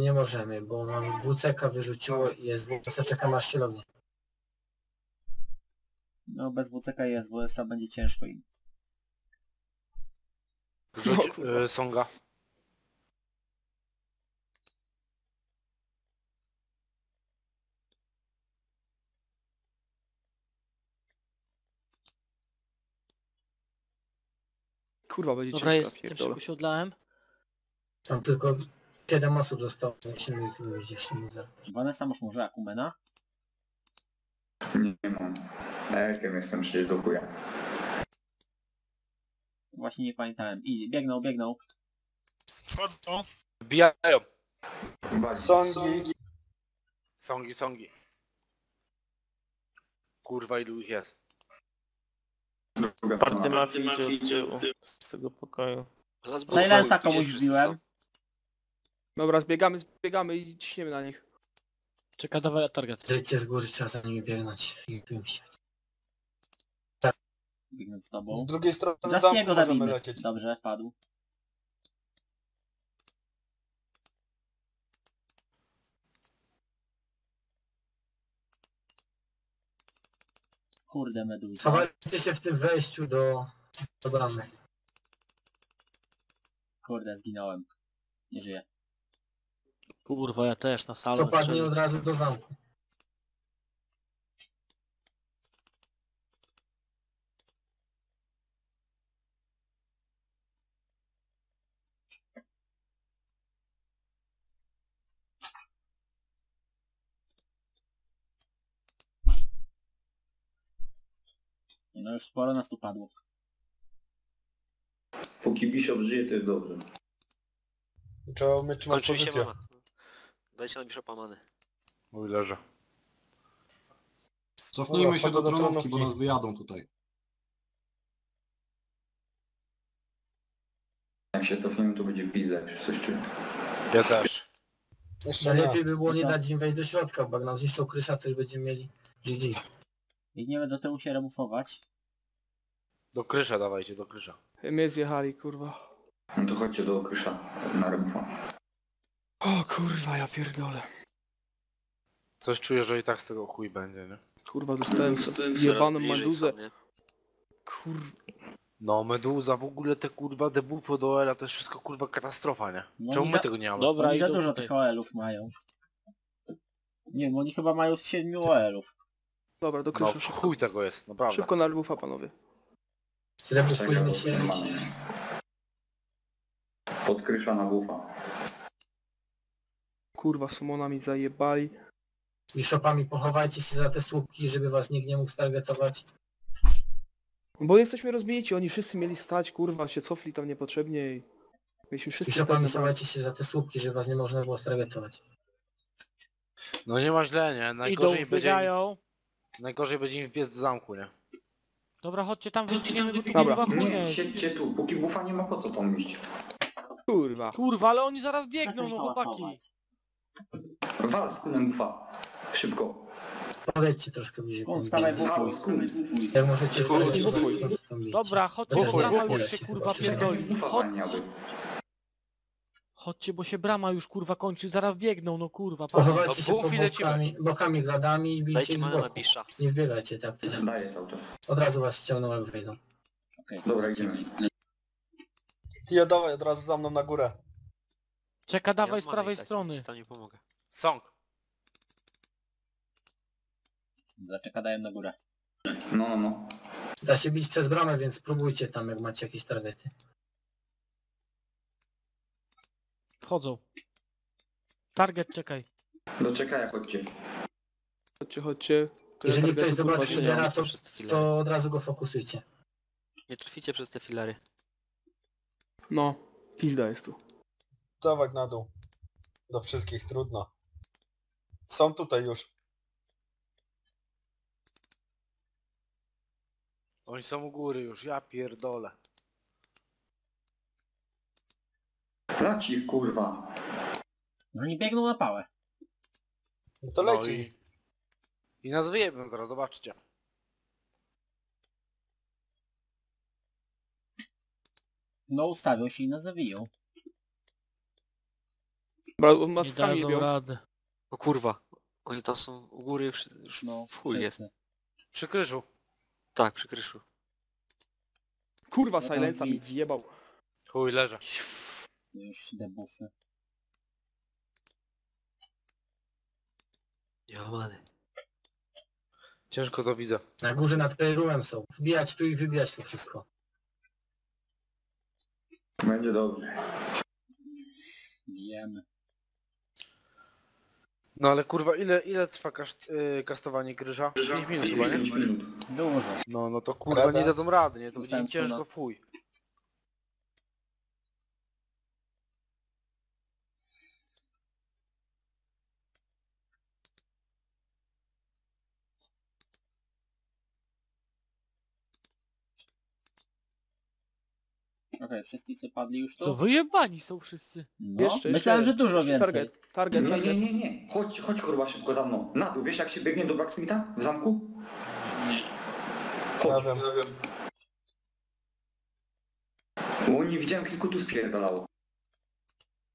Nie możemy, bo nam WCK wyrzuciło i jest WCK masz sielownie. No bez WCK i SWS-a będzie ciężko im. Rzuć Songa. Kurwa będzie ciężko. Dobra jest, tym szybko się odlałem. Tam tylko... 7 osób zostało, musimy ich wyjść. Vanessa, masz może akumena? Nie mam. Jakim jestem przecież do chuja. Właśnie nie pamiętałem. I biegną. Chodzą. Bijają. Songi. Kurwa ilu ich jest. Party mafii idzie z tego pokoju. Silensa komuś wbiłem. Dobra, zbiegamy i ciśniemy na nich. Czeka, dawaj target. Zejdźcie z góry, trzeba za nimi biegnąć i wymyślać. Biegnę z tobą. Z drugiej strony Justiego zabijmy. Dobrze, padł. Kurde, meduza. Chowajcie się w tym wejściu do bramy. Kurde, zginąłem. Nie żyję. Kurwa, ja też na salę. Dopadnij od razu do zamku. No już sporo nas tu padło. Póki Bishop żyje, to jest dobrze. Trzeba umyć pozycję. Dajcie na Bishopa many. Mój leży. Cofnijmy się do dronówki, bo nas wyjadą tutaj. Jak się cofniemy, to będzie pizda, czy coś czuję. Ja też. Jeszcze lepiej by było nie dać im wejść do środka, bo jak nam zniszczą Krysza, to już będziemy mieli GG. Biegniemy do tyłu się rebufować. Do Krysza dawajcie, do Krysza. My zjechali, kurwa. No to chodźcie do Krysza na rebufa. O kurwa, ja pierdolę. Coś czuję, że i tak z tego chuj będzie, nie? Kurwa, dostałem jebaną meduzę. No meduza, w ogóle te kurwa debuffy do OL-a to jest wszystko kurwa katastrofa, nie? No czemu my tego nie mamy? Dobra, i za dużo tych OL-ów mają. Nie wiem, oni chyba mają z 7 OL-ów. Dobra, do Krysza. No chuj tego jest, naprawdę. Szybko na rebufa, panowie. Zrebufujmy się. Pod Krysza na bufa. Kurwa, summonami zajebali. Bishopami pochowajcie się za te słupki, żeby was nikt nie mógł stargetować. Bo jesteśmy rozbici, oni wszyscy mieli stać, kurwa, się cofli tam niepotrzebnie i... Mieliśmy wszyscy... Bishopami schowajcie się za te słupki, żeby was nie można było stargetować. No nie ma źle, nie? Najgorzej będzie im wbiec do zamku, nie? Dobra, chodźcie tam, wybiegniemy, Dobra, nie, siedźcie tu, póki bufa nie ma po co tam iść. Kurwa. Kurwa, ale oni zaraz biegną, no chłopaki. Wal z kunem bufa. Szybko. Stawiajcie troszkę bliżej. Stawaj bufa z kunem. Jak możecie... Dobra, chodźcie, bo brama już się kurwa pierdoli. Chodźcie, bo się brama już kurwa kończy, zaraz biegną, no kurwa. Pochowajcie się bokami gladami i bijcie ich z boku. Nie wbiegajcie tak. Daję cały czas. Od razu was ściągnął, jak wejdą. Dobra, idziemy. Tio, dawaj od razu za mną na górę. Czeka, dawaj z prawej strony. To nie pomogę. Song. Zaczeka, daję na górę. No. Da się bić przez bramę, więc spróbujcie tam, jak macie jakieś targety. Wchodzą. Target, czekaj. No czekaj, chodźcie. Chodźcie. Jeżeli ktoś zobaczy generator, to od razu go fokusujcie. Nie trficie przez te filary. No, pizda jest tu. Dawaj na dół. Do wszystkich trudno. Są tutaj już. Oni są u góry już, ja pierdolę. Trać ich, kurwa. No oni biegną na pałę. No to leci. I nas wyjebią zaraz, zobaczcie. No ustawią się i nas zawiją. Masz radę. O kurwa, oni tam są u góry już no, w chuj jest. Przy Kryszu. Tak, przy Kryszu. Kurwa, ja Silence'a mi zjebał. Chuj, leżę. Już debuffy. Jomany. Ciężko to widzę. Na górze nad playroomem są. Wbijać tu i wybijać to wszystko. Będzie dobrze. Bijemy. No ale kurwa, ile trwa kastowanie Krysza? 5 minut chyba, nie? 5 minut. Dużo. No to kurwa nie dadzą rady, nie? To będzie im ciężko, fuj. Okej, wszyscy padli już tu? To wyjebani są wszyscy. No, jeszcze, myślałem, że dużo więcej. Target. Nie. Chodź kurwa szybko za mną. Na dół, wiesz jak się biegnie do Blacksmitha? W zamku? Chodź. Ja wiem. Bo nie widziałem kilku tu spierdalało.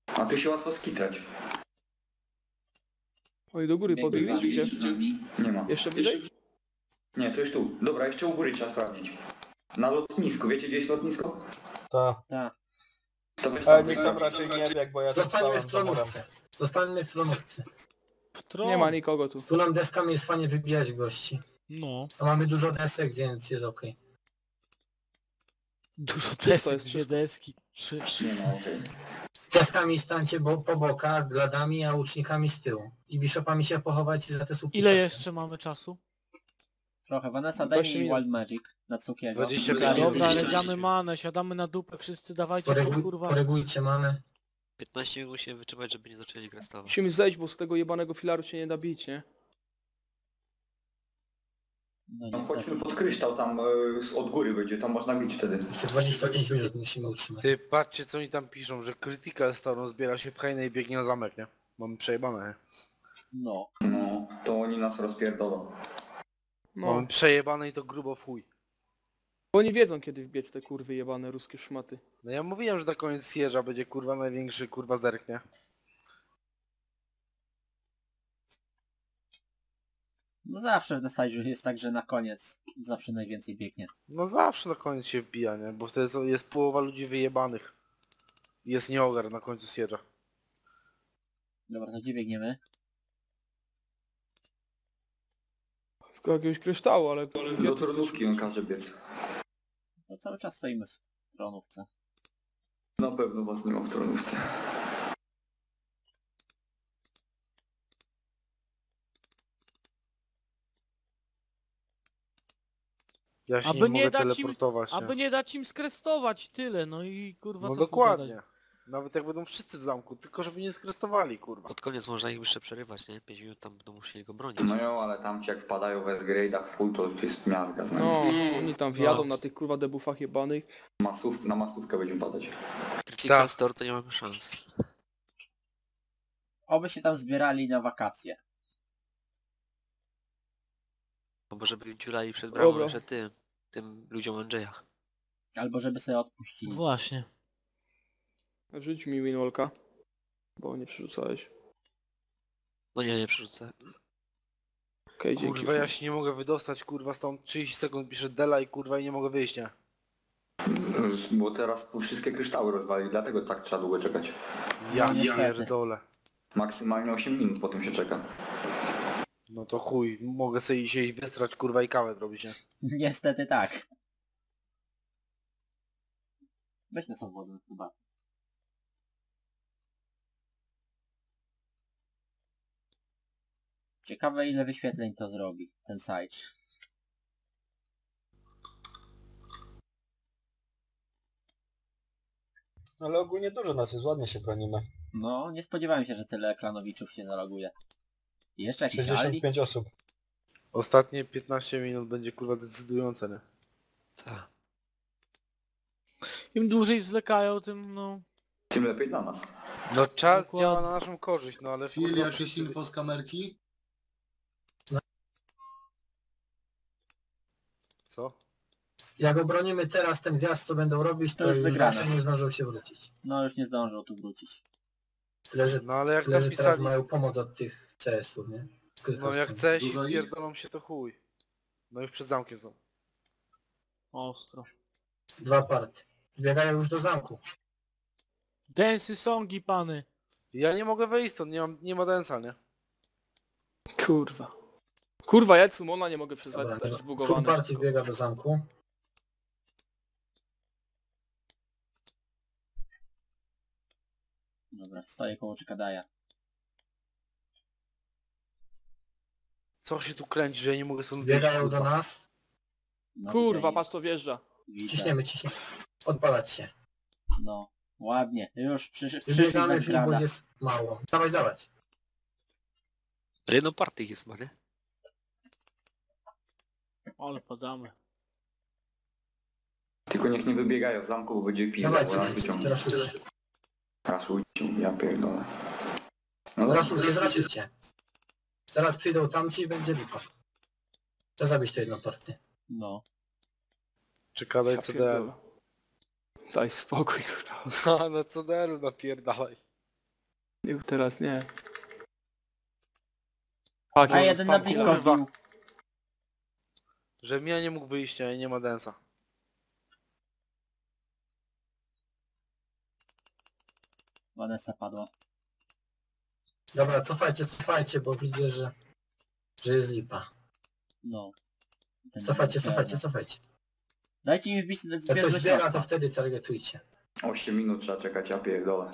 A tu się łatwo skitrać. Oj, do góry podbiegłeś gdzie? Nie ma. Jeszcze bliżej? Nie, to jest tu. Dobra, jeszcze u góry trzeba sprawdzić. Na lotnisku, wiecie gdzie jest lotnisko? Tak. Nikt tam raczej nie wie, bo ja zostańmy w stronówce. Zostańmy w stronówce. Nie ma nikogo tu. Tu nam deskami jest fajnie wybijać gości. No. A mamy dużo desek, więc jest okej. Dużo desek, 3 deski. 3. Z deskami stańcie po bokach, gladami, a łucznikami z tyłu. I biszopami się pochować za te słupki. Ile jeszcze mamy czasu? Trochę. Vanessa, daj mi Wild Magic na cukiego. 25 minut. Dobra, leciamy manę, siadamy na dupę, wszyscy dawajcie, kurwa. Koregujcie manę. 15 minut musimy wytrzymać, żeby nie zaczęli grać stawa. Musimy zejść, bo z tego jebanego filaru się nie da bić, nie? No, chodźmy pod kryształ, tam od góry będzie, tam można bić wtedy. 25 minut musimy utrzymać. Ty, patrzcie co oni tam piszą, że Critical Storm zbiera się w hajnę i biegnie na zamek, nie? Mamy przejebane. No. No, to oni nas rozpierdolą. No. Mamy przejebane i to grubo w chuj. Bo oni wiedzą kiedy wbiec te kurwy jebane ruskie szmaty. No ja mówiłem, że na koniec sierża będzie kurwa największy, kurwa zerknie. No zawsze w Decidure jest tak, że na koniec zawsze najwięcej biegnie. No zawsze na koniec się wbija, nie? Bo wtedy jest połowa ludzi wyjebanych. Jest nieogar na końcu sierża. Dobra, to gdzie biegniemy? W jakiegoś kryształu, ale... Do tronówki on każe biec. No cały czas stoimy w tronówce. Na pewno was nie ma w tronówce. Ja się nie mogę teleportować. Aby nie dać im skrestować tyle, no i kurwa... No dokładnie. Nawet jak będą wszyscy w zamku, tylko żeby nie skrestowali, kurwa. Pod koniec można ich jeszcze przerywać, nie? 5 minut tam będą musieli go bronić. No jo, ale tam ci jak wpadają w S-grade'ach w full, to jest miazga z nami. No, oni tam wjadą na tych kurwa debuffach jebanych. Na masówkę będziemy padać. Critical Store to nie mamy szans. Oby się tam zbierali na wakacje. Albo żeby dziurali przed bramą, że tym ludziom Andrzeja. Albo żeby sobie odpuścili. Właśnie. Rzuć mi winolka, bo nie przerzucałeś. No nie przerzucę. Okej, dzięki. Kurwa, ja się nie mogę wydostać, kurwa, stąd 30 sekund piszę Dela i kurwa i nie mogę wyjść, nie? Bo teraz wszystkie kryształy rozwali, dlatego tak trzeba długo czekać. Ja pierdolę. Maksymalnie 8 minut potem się czeka. No to chuj, mogę sobie się wystrać, kurwa, i kawę robić, nie? Niestety tak. Weź na sobie wodę, chyba. Ciekawe ile wyświetleń to zrobi, ten site. Ale ogólnie dużo nas jest, ładnie się bronimy. No, nie spodziewałem się, że tyle klanowiczów się naloguje. I jeszcze jakieś 65 osób. Ostatnie 15 minut będzie kurwa decydujące, nie? Tak. Im dłużej zlekają, tym no... Tym lepiej dla nas. No czas działa na naszą korzyść, no ale... Chwil, jakieś info z kamerki? Co? Jak obronimy teraz ten wjazd, co będą robić, to już wygrane. Nie zdążą się wrócić. No już nie zdążą tu wrócić. Tyle, że, no ale jak tyle, napisali... teraz mają pomoc od tych CS-ów, nie? No jak CS pierdolą się to chuj. No już przed zamkiem są. Ostro. 2 party. Zbiegają już do zamku. Densy songi, pany. Ja nie mogę wejść stąd, nie ma densa, nie? Kurwa. Kurwa, ja Cumona nie mogę przesadzić, też zbugowany. Full party biega do zamku. Dobra, staję koło Czekadaja. Co się tu kręci, że ja nie mogę stąd zbiegać? Zbiegają do nas. No, kurwa, patrz to wjeżdża. Ciśniemy. Odpalać się. No, ładnie. Już przyszliśmy z rada. Jest mało. Dawać. Jedną partię jest, nie? Ale podamy. Tylko niech nie wybiegają w zamku, bo będzie pizza, bo nas wyciągnie. Rasujcie, ja pierdolę. No rasujcie, zrasujcie. Zaraz przyjdą tamci i będzie lipa. To zabić to jedną partię. No. Czekaj CDL. Daj spokój, kurwa. A na CDL-u napierdalaj. Niech teraz nie. A jeden na blisko. Że Mia nie mógł wyjść, a nie ma densa. Vanessa padła. Dobra, cofajcie, bo widzę, że jest lipa. No. Cofajcie. Dajcie mi wbić... Jak ktoś biega, to wtedy targetujcie. 8 minut trzeba czekać, ja pierdolę.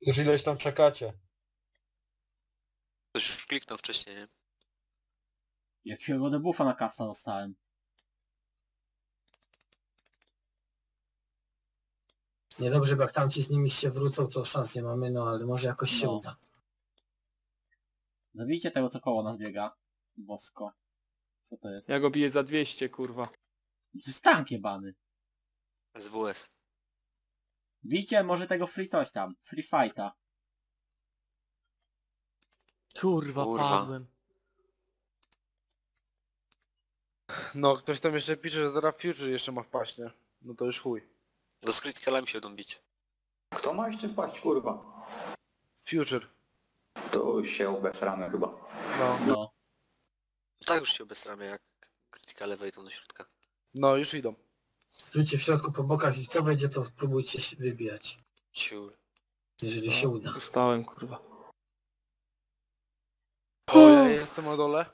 Już ileś tam czekacie. Ktoś już kliknął wcześniej, nie? Jak się go debuffa na kasa dostałem. Niedobrze, bo jak tamci z nimi się wrócą, to szans nie mamy, no ale może jakoś się uda. Zabijcie tego, co koło nas biega. Bosko. Co to jest? Ja go biję za 200, kurwa. To jest tank jebany. SWS. Bijcie może tego free coś tam. Free fighta. Kurwa. Padłem. No, ktoś tam jeszcze pisze, że zaraz Future jeszcze ma wpaść, nie? No to już chuj. Do skrytkalami się będą bić. Kto ma jeszcze wpaść, kurwa? Future. To już się obesramy chyba. No. Tak już się obesramy, jak krytykale wejdą do środka. No, już idą. Stójcie w środku po bokach i co wejdzie, to próbujcie się wybijać. Ciur. Jeżeli się uda. Zostałem, kurwa. O, ja jestem na dole.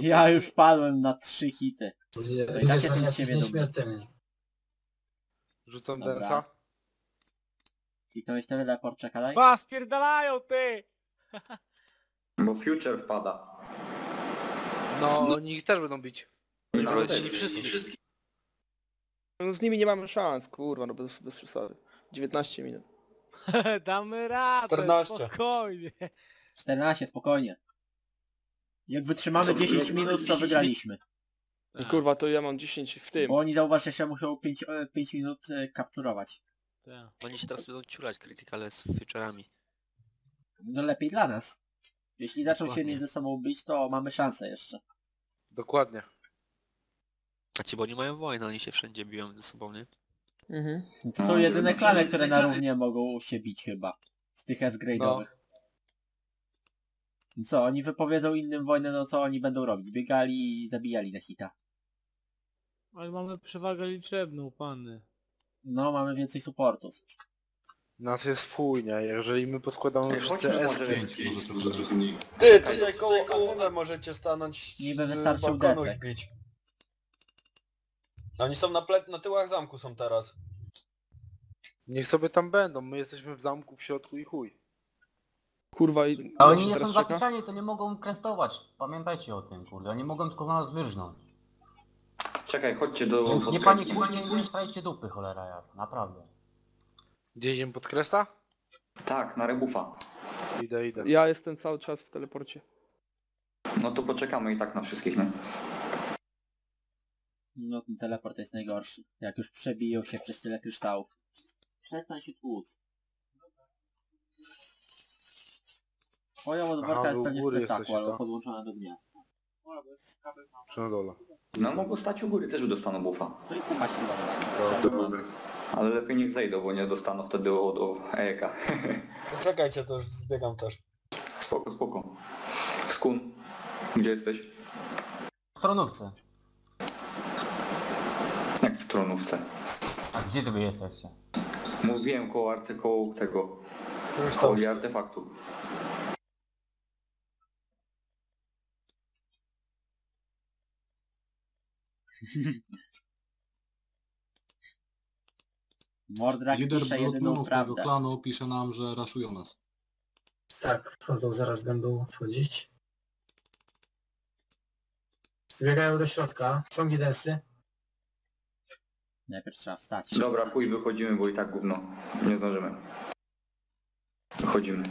Ja już padłem na 3 hity. Nieśmiertelny. Rzucam densa. Kliknąłeś ten teleport, czekaj. Ba, spierdalają, ty! Bo Future wpada. No, oni też będą bić. Nie wszystkich. No z nimi nie mamy szans, kurwa, no bez przesady. 19 minut. Damy radę, 14. Spokojnie. 14, spokojnie. Jak wytrzymamy 10 minut, to wygraliśmy. No, kurwa, to ja mam 10 w tym. Bo oni zauważcie, że muszą 5 minut kapturować. Tak. Oni się teraz będą ciulać krytykale z feature'ami. No lepiej dla nas. Jeśli zaczną się między sobą bić, to mamy szansę jeszcze. Dokładnie. A ci, bo nie mają wojny, oni się wszędzie biją ze sobą, nie? Mhm. To są jedyne klany, które na równie mogą się bić chyba. Z tych S-grade'owych. No. Co, oni wypowiedzą innym wojnę, no co oni będą robić? Biegali i zabijali na hita. Ale mamy przewagę liczebną, pany. No, mamy więcej supportów. Nas jest fujnia, jeżeli my poskładamy wszyscy S-grade. Ty, tutaj koło Atenę możecie stanąć. Niby wystarczył decek. Oni są na tyłach zamku są teraz. Niech sobie tam będą, my jesteśmy w zamku, w środku i chuj. Kurwa i... A oni nie są zapisani, to nie mogą krestować. Pamiętajcie o tym, kurde, oni mogą tylko na nas wyrżnąć. Czekaj, chodźcie do... Więc nie panikujcie, nie stajcie dupy, cholera jasna, naprawdę. Gdzie idziemy pod kresta? Tak, na rebufa. Idę. Ja jestem cały czas w teleporcie. No to poczekamy i tak na wszystkich, nie? No ten teleport jest najgorszy. Jak już przebiją się przez tyle kryształów. Przestań się tłuc. Moja odwarka jest pewnie w plecaku, ale podłączona do gniazda. Na dole. No mogą stać u góry, też dostaną buffa. No i co ma się dobra. Ale lepiej niech zejdą, bo nie dostaną wtedy od ejeka. Czekajcie, to już zbiegam też. Spoko. Skun, gdzie jesteś? W tronówce. Jak w tronówce. A gdzie ty wy jesteście? Mówiłem koło tego... Koło artefaktu. Mordrak pisze jedyną prawdę. Tego klanu pisze nam, że raszują nas. Tak, wchodzą, zaraz będą wchodzić. Zbiegają do środka, są gidensy. Najpierw trzeba wstać. Dobra, chuj, wychodzimy, bo i tak gówno. Nie zdążymy. Wychodzimy.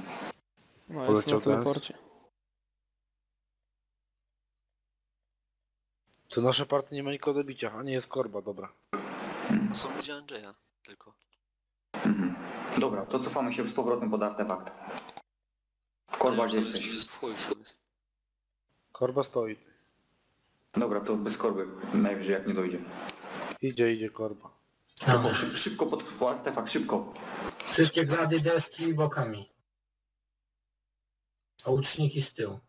No, jest na teleporcie. To nasze party nie ma nikogo do bicia, a nie jest korba, dobra. To są ludzie Andrzeja, tylko. Dobra, to cofamy się z powrotem pod artefakt. Korba, gdzie jesteś? Korba stoi. Dobra, to bez korby, najwyżej jak nie dojdzie. Idzie korba. No, szybko pod artefakt, szybko. Wszystkie grady, deski bokami. A łuczniki z tyłu.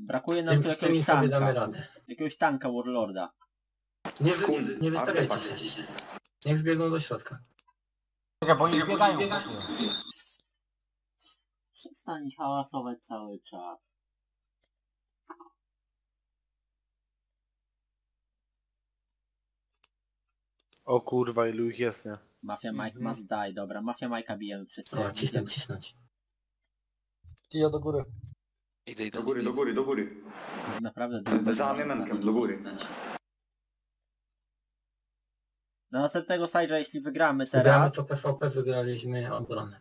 Brakuje nam tu jakiegoś tanka Warlorda. Nie wystawiajcie się. Niech biegną do środka. Ja bo nie biegają. Przestań hałasować cały czas. O kurwa, ilu ich jest, nie? Mafia Mike must die, dobra. Mafia Mike'a bijemy wszyscy. Dobra, cisnąć. I ja do góry. Idę do góry. Naprawdę za MMM-kiem, do góry. Do następnego Sajdża, jeśli wygramy teraz... Wygramy, to PvP wygraliśmy obronę.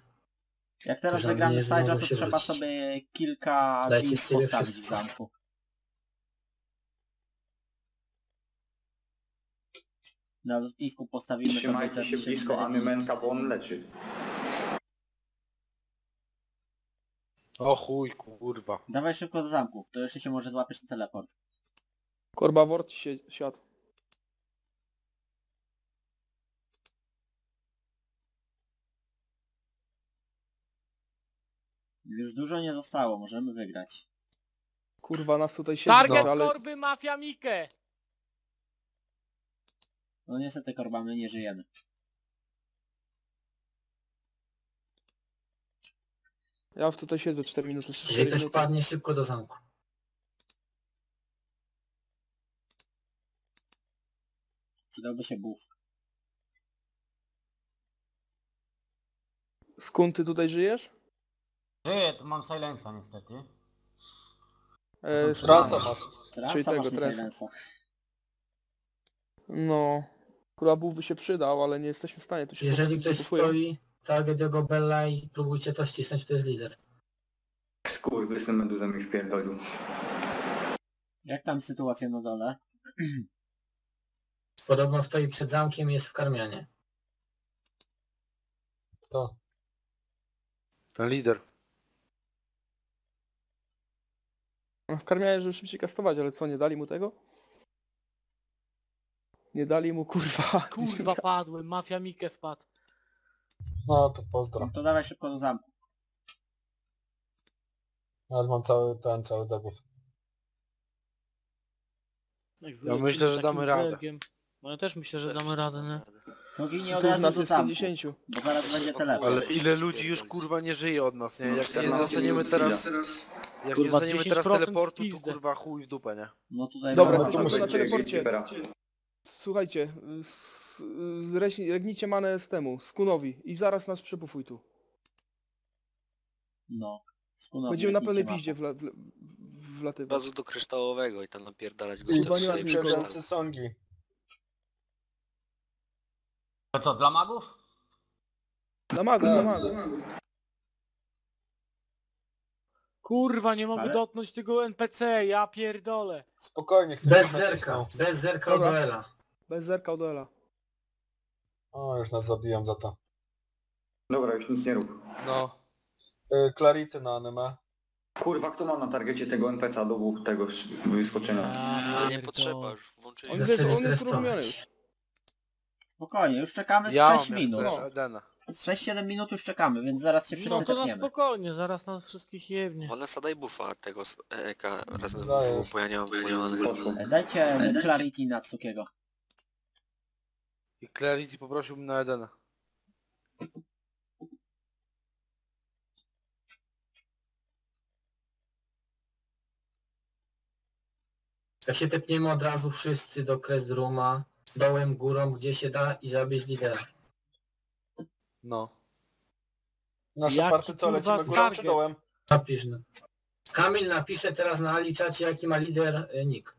Jak teraz wygramy Sajdża, to trzeba wrócić. Sobie kilka dni postawić w zamku. Na lotnisku postawimy sobie... Trzymajcie się blisko Anymenka, bo on leczy. O chuj, kurwa. Dawaj szybko do zamku, to jeszcze się może złapiesz na teleport. Kurwa, wort się siadł. Już dużo nie zostało, możemy wygrać. Kurwa, nas tutaj się target zda, ale... korby, mafia Mikę! No niestety, korba, my nie żyjemy. Ja już tutaj siedzę 4 minuty. Jeżeli ktoś padnie, szybko do zamku. Przydałby się buff. Skąd ty tutaj żyjesz? Żyję, tu mam silensa niestety. Trasa masz. Czyli tego trasa. No. Kurwa, buff by się przydał, ale nie jesteśmy w stanie. To się jeżeli ktoś stoi... Target do Gobella i próbujcie to ścisnąć, to jest lider. Skurwysy meduzę mi wpierdolił. Jak tam sytuacja na dole? Podobno stoi przed zamkiem i jest w karmianie. Kto? Ten lider. W karmianie, żeby szybciej kastować, ale co, nie dali mu tego? Nie dali mu kurwa. Kurwa padły, mafia Mikę wpadł. No to pozdro. To dawaj szybko do zamku. Ja mam cały debuff. Ja myślę, że damy radę. No ja też myślę, że damy radę, nie? To ginie od razu do zamku, bo zaraz będzie telefon. Ale ile ludzi już kurwa nie żyje od nas, nie? Jak nie dostaniemy teraz... Jak nie dostaniemy teraz teleportu, to kurwa chuj w dupę, nie? No tutaj... Dobra, to muszę na teleporcie. Słuchajcie... Regnijcie manę z temu, Skunowi i zaraz nas przebufuj tu. No. Będziemy na pełnej piździe wlatywać. Bazu do kryształowego i tam napierdalać go. Chyba nie ma przewodzący songi. A co, dla magów? Dla magów, dla magów. Kurwa, nie mogę dotknąć tego NPC, ja pierdolę. Spokojnie, chcę bez zerka do Ela. Bez zerka od Ela. O, już nas zabiją za to. Dobra, już nic nie rób. No. Clarity na anime. Kurwa, kto ma na targecie tego NPC-a do tego wyskoczenia? Ale nie potrzeba, już włączyć. On jest uruchomiony. Spokojnie, już czekamy z 6 minut. No. Z 6-7 minut już czekamy, więc zaraz się wszyscy tepniemy. No to na spokojnie, zaraz nas wszystkich jebnie. One sadaj buffa tego EK razem z buffą, bo ja nie mam wyjaśnienia. Dajcie Clarity na Tsukiego. I Clarity poprosiłbym na Edena. Jak się tepniemy od razu wszyscy do Crest Rooma, dołem, górą, gdzie się da i zabić lidera. No. Nasze party co, lecimy górą czy dołem? Napiszmy. Kamil napisze teraz na Ali czacie, jaki ma lider nick,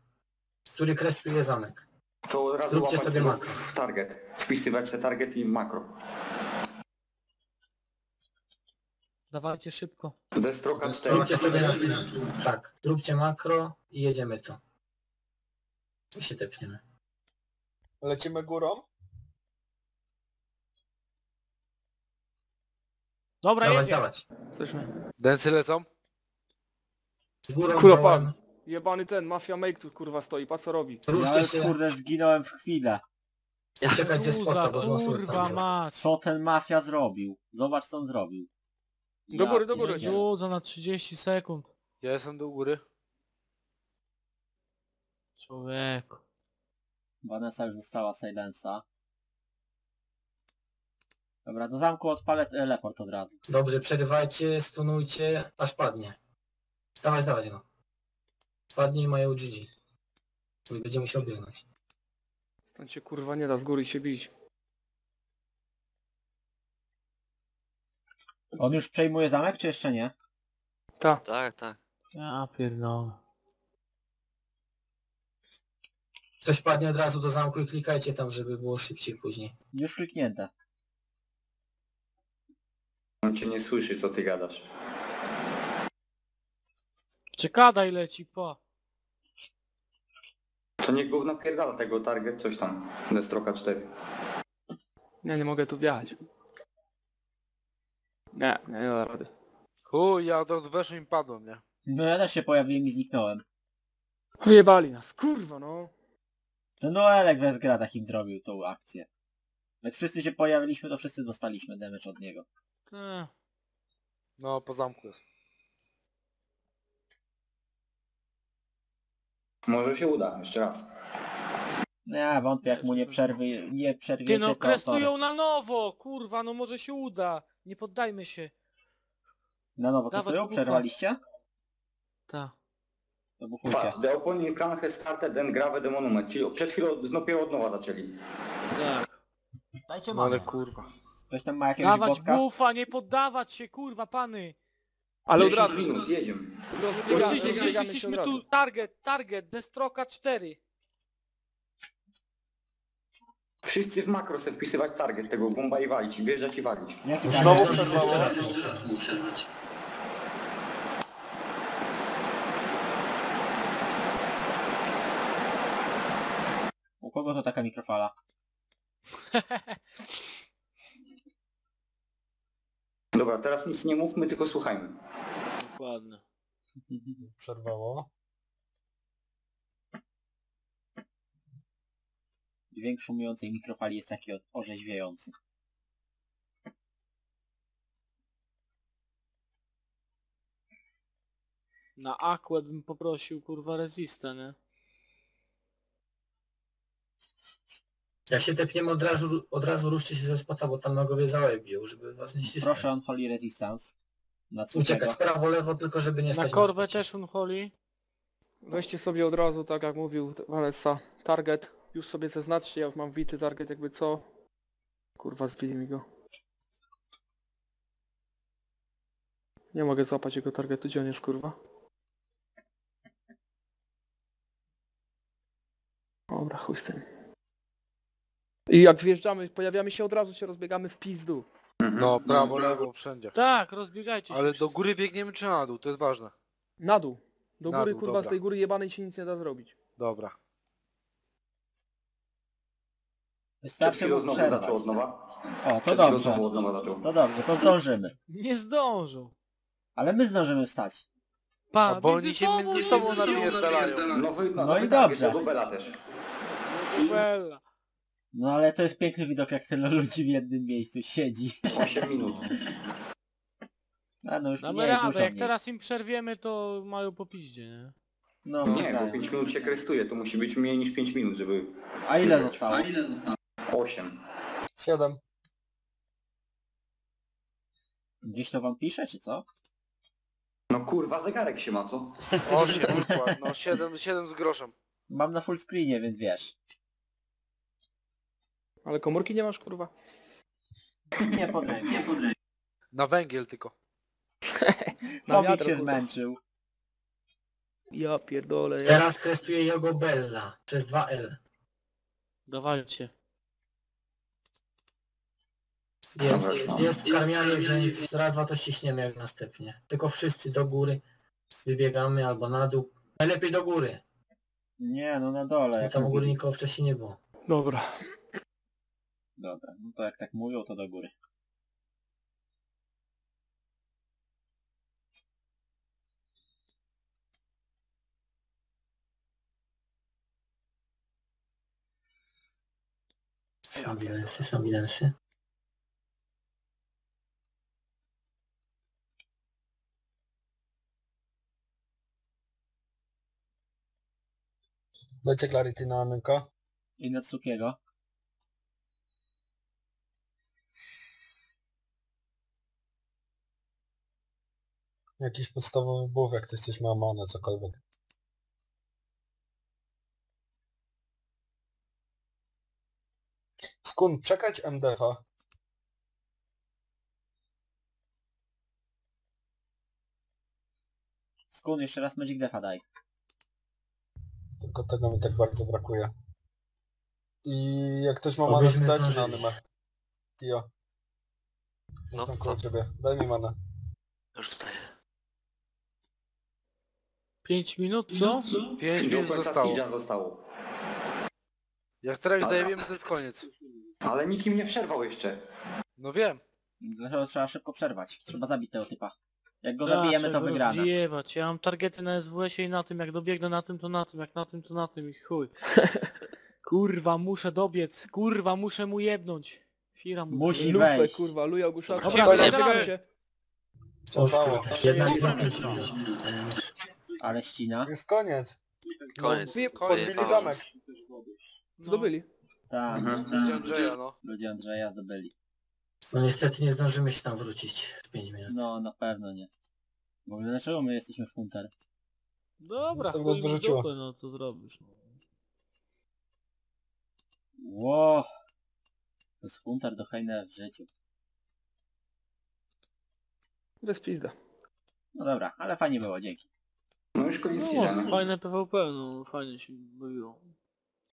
który krestuje zamek. To raz zróbcie sobie makro. W target. Wpisywać się target i makro. Dawajcie szybko. Destroka 4. Zróbcie sobie tak, zróbcie makro i jedziemy to. I się tepniemy. Lecimy górą? Dobra, dawać. Densy lecą? Górą. Jebany ten, Mafia Make tu kurwa stoi, pa co robi? Ruszcie się, kurde, zginąłem w chwilę. Ja czekaj, gdzie spota, bo kurwa, co ten Mafia zrobił? Zobacz, co on zrobił. Do góry. Luza na 30 sekund. Ja jestem do góry. Człowieku. Vanessa już dostała Silence'a. Dobra, do zamku odpalę teleport od razu. Dobrze, przerywajcie, stunujcie, aż padnie. Dawać, dawać go. Padnie i mają GG. Będzie musiał biegnąć. Stąd się kurwa nie da z góry się bić. On już przejmuje zamek, czy jeszcze nie? Tak. Tak, tak. Ja pierdolę. Ktoś padnie od razu do zamku i klikajcie tam, żeby było szybciej później. Już kliknięte. On cię nie słyszy, co ty gadasz. Czekadaj leci, po. To niech główna pierdala tego target, coś tam. Destroka 4. Ja nie mogę tu wjechać. Nie da rady. Chuj, ja od razu weszłem i padłem, nie? No ja też się pojawiłem i zniknąłem. Wyjebali nas, kurwa no. To Noelek we zgradach im zrobił tą akcję. Jak wszyscy się pojawiliśmy, to wszyscy dostaliśmy damage od niego. No, po zamku jest. Może się uda, jeszcze raz. Ja wątpię, jak mu nie przerwiecie. Ty no, kresują na nowo, kurwa, no może się uda. Nie poddajmy się. Na nowo kresują? Przerwaliście? Tak. To buchujcie. The opponent clan has started and grabbed the monument. Czyli przed chwilą dopiero od nowa zaczęli. Tak. Dajcie mamę. Ale kurwa. Ktoś tam ma jakiegoś podcast? Dawać bufa, nie poddawać się, kurwa, pany. Ale od razu minut, jedziemy. Jesteśmy tu, target, Destroka 4. Wszyscy w makro se wpisywać target tego bomba i walić, wjeżdżać i walić. Znowu jeszcze raz nie przerwać. U kogo to taka mikrofala? Dobra, teraz nic nie mówmy, tylko słuchajmy. Dokładnie. Przerwało. Dźwięk szumiącej mikrofali jest taki orzeźwiający. Na Aqua bym poprosił, kurwa, rezistę, nie? Jak się tepniemy od razu ruszcie się ze spota, bo tam nagowie załe biją, żeby was nie ścisnąć. Proszę on holy resistance. Uciekać prawo, lewo, tylko żeby nie stać na korwę też on holy. Weźcie sobie od razu, tak jak mówił Vanessa, target. Już sobie zaznaczcie, ja mam wity target jakby co. Kurwa, zbili mi go. Nie mogę złapać jego targetu, gdzie on jest, kurwa. Dobra, chuj z tym. I jak wjeżdżamy, pojawiamy się od razu, się rozbiegamy w pizdu. No, prawo, lewo, wszędzie. Tak, rozbiegajcie się. Ale do góry biegniemy czy na dół? To jest ważne. Na dół. Do góry, kurwa, dobra. Z tej góry jebanej się nic nie da zrobić. Dobra. Wystarczy mu przerwać. Od nowa. O, to dobrze. To dobrze, to zdążymy. Nie zdążą. Ale my zdążymy wstać. Pa, bo oni się między sobą napierdalają. No i dobrze. No ale to jest piękny widok, jak tyle ludzi w jednym miejscu siedzi. 8 minut. No już nie jest dużo. Jak teraz im przerwiemy, to mają po piździe, nie? No, nie, bo 5 minut się krestuje, to musi być mniej niż 5 minut, żeby... A ile zostało? 8. 7. Gdzieś to wam pisze, czy co? No kurwa, zegarek się ma, co? 8, no 7 z groszem. Mam na full screenie, więc wiesz. Ale komórki nie masz, kurwa? Nie podręcz, nie podręcz. Na węgiel tylko. Chomik się zmęczył. Ja pierdolę. Teraz testuję Jogo Bella przez 2L. Dawajcie. Jest karmianie, że raz, dwa to ściśniemy jak następnie. Tylko wszyscy do góry wybiegamy albo na dół. Najlepiej do góry. Nie, no na dole. Tam u góry nikogo wcześniej nie było. Dobra. Dobra, no to jak tak mówią, to do góry. Są bilensy. Dajcie Clarity na MK. i Natsukiego. Jakiś podstawowy buff, jak ktoś coś ma manę, cokolwiek. Skun, przekręć MDF-a. Skun, jeszcze raz Magic Defa daj. Tylko tego mi tak bardzo brakuje. I jak ktoś ma manę, to dajcie na anime. Tio. Jestem koło ciebie. Daj mi manę. Już wstaję. 5 minut, co? 5 minut zostało. Jak teraz zajebiemy, to jest koniec. Ale nikt im nie przerwał jeszcze. No wiem. Dlatego trzeba szybko przerwać. Trzeba zabić tego typa. Jak go zabijemy, to wygramy. Zjebać. Ja mam targety na SWS-ie i na tym. Jak dobiegnę na tym, to na tym. Jak na tym, to na tym. I chuj. Kurwa, muszę dobiec. Kurwa, muszę mu jebnąć. Fira mu musi wejść. Lufę, kurwa, luja ogłuszaka. Dobra, zabiegamy się. Zostało. Ale ścina. Jest koniec. Koniec. Podbili zamek. Zdobyli. Tak, ludzie Andrzeja zdobyli. No niestety nie zdążymy się tam wrócić w 5 minut. No na pewno nie. Bo dlaczego my jesteśmy w hunter? Dobra, no, to dorzuciło. No to zrobisz. Ło! To jest hunter do hejna w życiu. Bez pizda. No dobra, ale fajnie było, dzięki. No już koniec. Fajne PvP, no fajnie się bawiło.